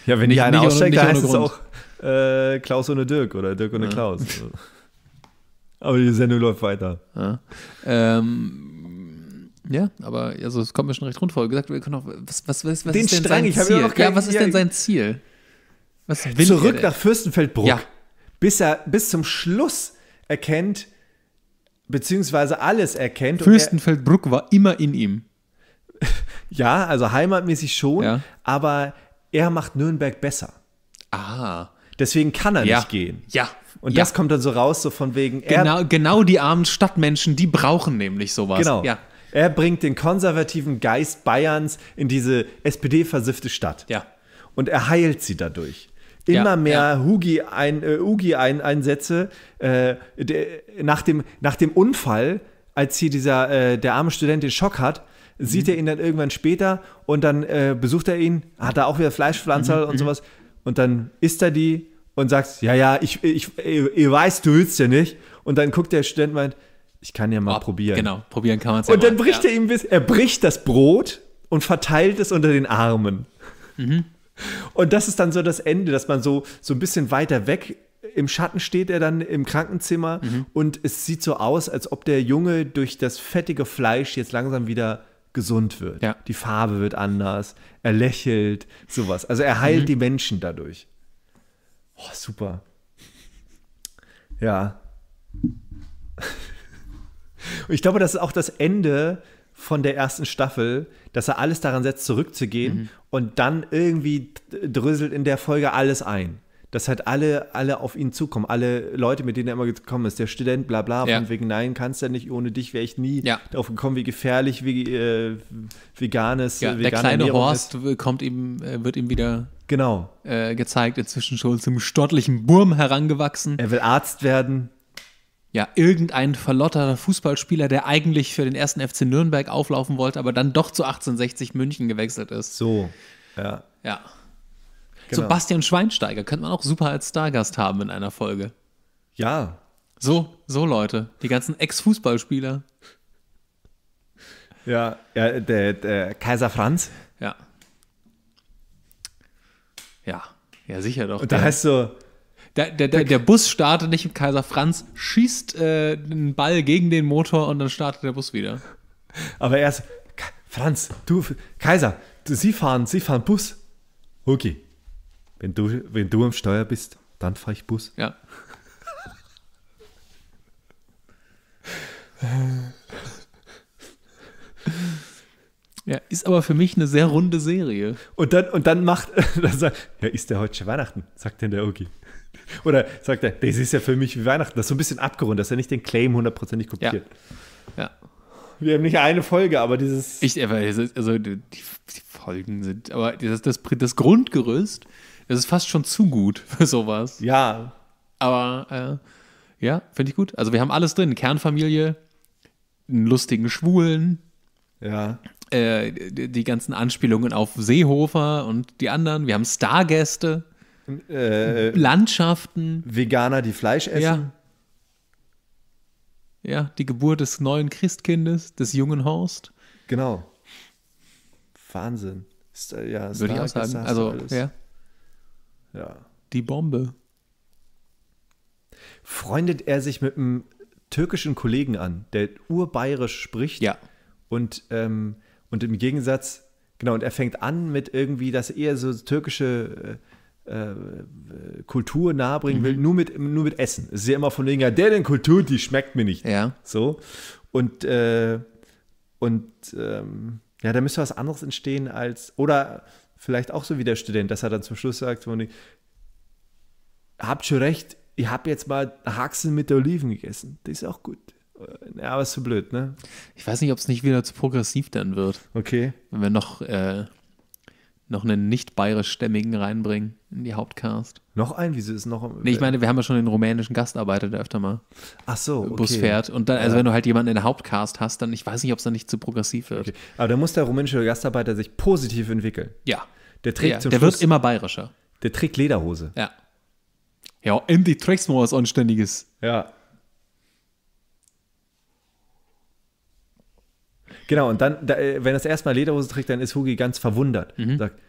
Ja, wenn nicht einer aussteigt, dann heißt es auch äh, Klaus ohne Dirk oder Dirk ohne ja. Klaus. Aber die Sendung läuft weiter. Ja, ähm, ja aber also, es kommt mir schon recht rund vor. Gesagt, wir können auch... Was, was, was, was Den ist denn Strang, sein ich Ziel? Noch kein, ja, was ist ja, denn sein Ziel? Was will Zurück er, nach Fürstenfeldbruck, ja. bis er bis zum Schluss erkennt, beziehungsweise alles erkennt. Fürstenfeldbruck er, war immer in ihm. Ja, also heimatmäßig schon, ja. aber er macht Nürnberg besser. Ah. Deswegen kann er ja. nicht gehen. Ja. Und ja. das kommt dann so raus, so von wegen... Genau, er, genau die armen Stadtmenschen, die brauchen nämlich sowas. Genau. Ja. Er bringt den konservativen Geist Bayerns in diese S P D-versiffte Stadt. Ja. Und er heilt sie dadurch. Immer ja, mehr ja. Hugi ein, äh, Ugi ein, Einsätze äh, de, nach, dem, nach dem Unfall, als hier dieser, äh, der arme Student den Schock hat, mhm. sieht er ihn dann irgendwann später und dann äh, besucht er ihn, hat er auch wieder Fleischpflanzer mhm. und sowas und dann isst er die und sagt, ja, ja, ich, ich, ich, ich weiß, du willst ja nicht. Und dann guckt der Student und meint, ich kann ja mal oh, probieren. Genau, probieren kann man es ja. Und dann mal. bricht ja. er ihm, er bricht das Brot und verteilt es unter den Armen. Mhm. Und das ist dann so das Ende, dass man so, so ein bisschen weiter weg, im Schatten steht er dann im Krankenzimmer mhm. und es sieht so aus, als ob der Junge durch das fettige Fleisch jetzt langsam wieder gesund wird. Ja. Die Farbe wird anders, er lächelt, sowas. Also er heilt mhm. die Menschen dadurch. Oh, super. Ja. Und ich glaube, das ist auch das Ende von der ersten Staffel, dass er alles daran setzt, zurückzugehen mhm. und dann irgendwie dröselt in der Folge alles ein. Dass halt alle, alle auf ihn zukommen, alle Leute, mit denen er immer gekommen ist, der Student, bla bla, ja. von wegen, nein, kannst du ja nicht, ohne dich wäre ich nie ja. darauf gekommen, wie gefährlich wie, äh, veganes, ja, der kleine Ernährung Horst ist. Kommt ihm, wird ihm wieder genau. äh, gezeigt, inzwischen schon zum stottlichen Burm herangewachsen. Er will Arzt werden. Ja, irgendein verlotterter Fußballspieler, der eigentlich für den ersten F C Nürnberg auflaufen wollte, aber dann doch zu achtzehnhundertsechzig München gewechselt ist. So, ja. Ja. Genau. Sebastian Schweinsteiger könnte man auch super als Stargast haben in einer Folge. Ja. So, so Leute, die ganzen Ex-Fußballspieler. Ja, ja der, der Kaiser Franz. Ja. Ja, ja sicher doch. Und da heißt so... Der, der, der, der Bus startet nicht im Kaiser Franz, schießt äh, den Ball gegen den Motor und dann startet der Bus wieder. Aber erst, Franz, du, Kaiser, du, Sie fahren, Sie fahren Bus. Okay, wenn du, wenn du am Steuer bist, dann fahre ich Bus. Ja. Ja, ist aber für mich eine sehr runde Serie. Und dann, und dann macht, dann sagt, ja, ist der heute schon Weihnachten, sagt denn der Ogi. Oder sagt er, das ist ja für mich wie Weihnachten. Das ist so ein bisschen abgerundet, dass er nicht den Claim hundertprozentig kopiert. Ja. Ja. Wir haben nicht eine Folge, aber dieses... Ich, also die, die Folgen sind... Aber das, das, das Grundgerüst, das ist fast schon zu gut für sowas. Ja. Aber äh, ja, finde ich gut. Also wir haben alles drin. Kernfamilie, einen lustigen Schwulen. Ja. Äh, die, die ganzen Anspielungen auf Seehofer und die anderen. Wir haben Stargäste. Äh, Landschaften. Veganer, die Fleisch essen. Ja. Ja, die Geburt des neuen Christkindes, des jungen Horst. Genau. Wahnsinn. Ist, ja, würde ich auch sagen. Also, ja. Ja. Die Bombe. Freundet er sich mit einem türkischen Kollegen an, der urbayerisch spricht. Ja. Und, ähm, und im Gegensatz, genau, und er fängt an mit irgendwie, dass er so türkische... Äh, Kultur nahebringen mhm. will, nur mit, nur mit Essen. Es ist ja immer von wegen, ja, der denn Kultur, die schmeckt mir nicht. Ja. So. Und, äh, und ähm, ja, da müsste was anderes entstehen als, oder vielleicht auch so wie der Student, dass er dann zum Schluss sagt, von wegen, habt schon recht, ich habe jetzt mal Haxen mit der Oliven gegessen. Das ist auch gut. Ja, aber ist so blöd, ne? Ich weiß nicht, ob es nicht wieder zu progressiv dann wird. Okay. Wenn wir noch äh noch einen nicht bayerischstämmigen reinbringen in die Hauptcast. Noch einen? Wieso ist noch ein... Nee, ich meine, wir haben ja schon den rumänischen Gastarbeiter, der öfter mal Ach so, okay. Bus fährt. Und dann, also ja. wenn du halt jemanden in der Hauptcast hast, dann, ich weiß nicht, ob es dann nicht zu progressiv wird. Okay. Aber da muss der rumänische Gastarbeiter sich positiv entwickeln. Ja. Der trägt ja, zum der Schluss, wird immer bayerischer. Der trägt Lederhose. Ja. Ja, endlich trägst du mal was Anständiges. Ja. Genau, und dann, da, wenn das erstmal Lederhose trägt, dann ist Hugi ganz verwundert. Mhm. Sagt,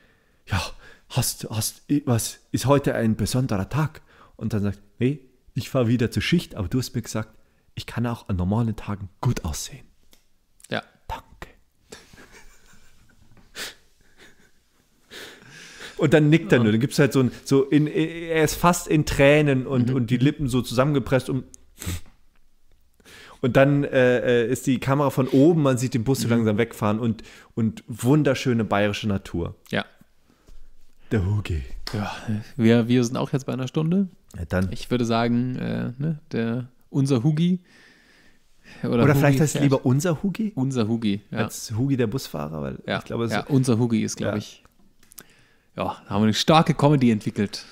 ja, hast, hast, was ist heute ein besonderer Tag? Und dann sagt, nee, ich fahre wieder zur Schicht, aber du hast mir gesagt, ich kann auch an normalen Tagen gut aussehen. Ja. Danke. Und dann nickt er nur, dann gibt es halt so ein, so in, er ist fast in Tränen und, mhm. und die Lippen so zusammengepresst und Und dann äh, ist die Kamera von oben, man sieht den Bus so langsam wegfahren und, und wunderschöne bayerische Natur. Ja. Der Hugi. Ja, wir, wir sind auch jetzt bei einer Stunde. Ja, dann. Ich würde sagen, äh, ne, der, unser Hugi. Oder, oder vielleicht heißt es lieber unser Hugi? Unser Hugi, ja. Als Hugi der Busfahrer, weil ja. ich glaube, es ja, unser Hugi ist, glaube ja. ich. Ja, da haben wir eine starke Comedy entwickelt,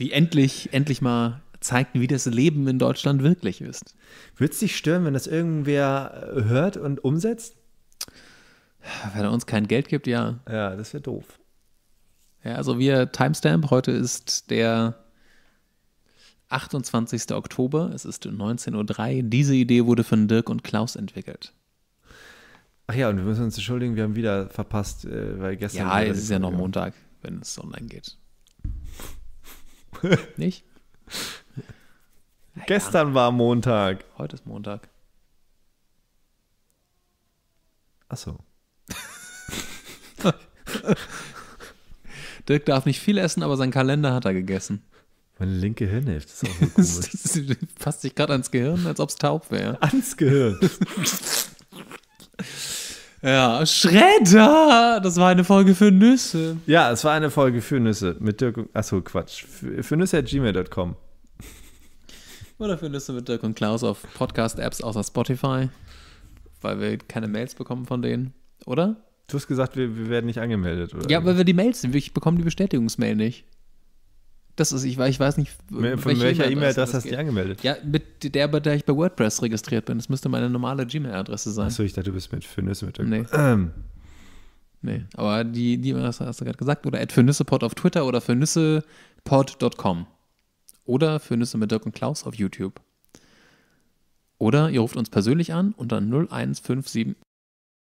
die endlich, endlich mal zeigt, wie das Leben in Deutschland wirklich ist. Würde es dich stören, wenn das irgendwer hört und umsetzt? Wenn er uns kein Geld gibt, ja. Ja, das wäre doof. Ja, also wir Timestamp, heute ist der achtundzwanzigste Oktober, es ist neunzehn Uhr drei. Diese Idee wurde von Dirk und Klaus entwickelt. Ach ja, und wir müssen uns entschuldigen, wir haben wieder verpasst, weil gestern... Ja, es ist ja noch Montag, wenn es online geht. Nicht? Ja, gestern war Montag. Heute ist Montag. Ach so. Dirk darf nicht viel essen, aber seinen Kalender hat er gegessen. Meine linke Hirnhälfte ist auch so komisch. Das passt sich gerade ans Gehirn, als ob es taub wäre. Ans Gehirn. Ja, Schredder! Das war eine Folge für Nüsse. Ja, es war eine Folge für Nüsse. Mit Dirk und... Achso, Quatsch. Für, für Nüsse at gmail punkt com. Oder für Nüsse mit Dirk und Klaus auf Podcast-Apps außer Spotify, weil wir keine Mails bekommen von denen, oder? Du hast gesagt, wir, wir werden nicht angemeldet, oder? Ja, weil wir die Mails sind. Ich bekomme die Bestätigungsmail nicht. Das ist, ich, ich weiß nicht, von welcher E-Mail-Adresse hast du dich angemeldet? Ja, mit der, bei der ich bei WordPress registriert bin. Das müsste meine normale Gmail-Adresse sein. Achso, ich dachte, du bist mit für Nüsse mit Dirk. Nee. Ähm. Nee, aber die, die hast du gerade gesagt. Oder at für nüssepod auf Twitter oder für nüssepod punkt com. Oder für Nüsse mit Dirk und Klaus auf YouTube. Oder ihr ruft uns persönlich an unter null eins fünf sieben.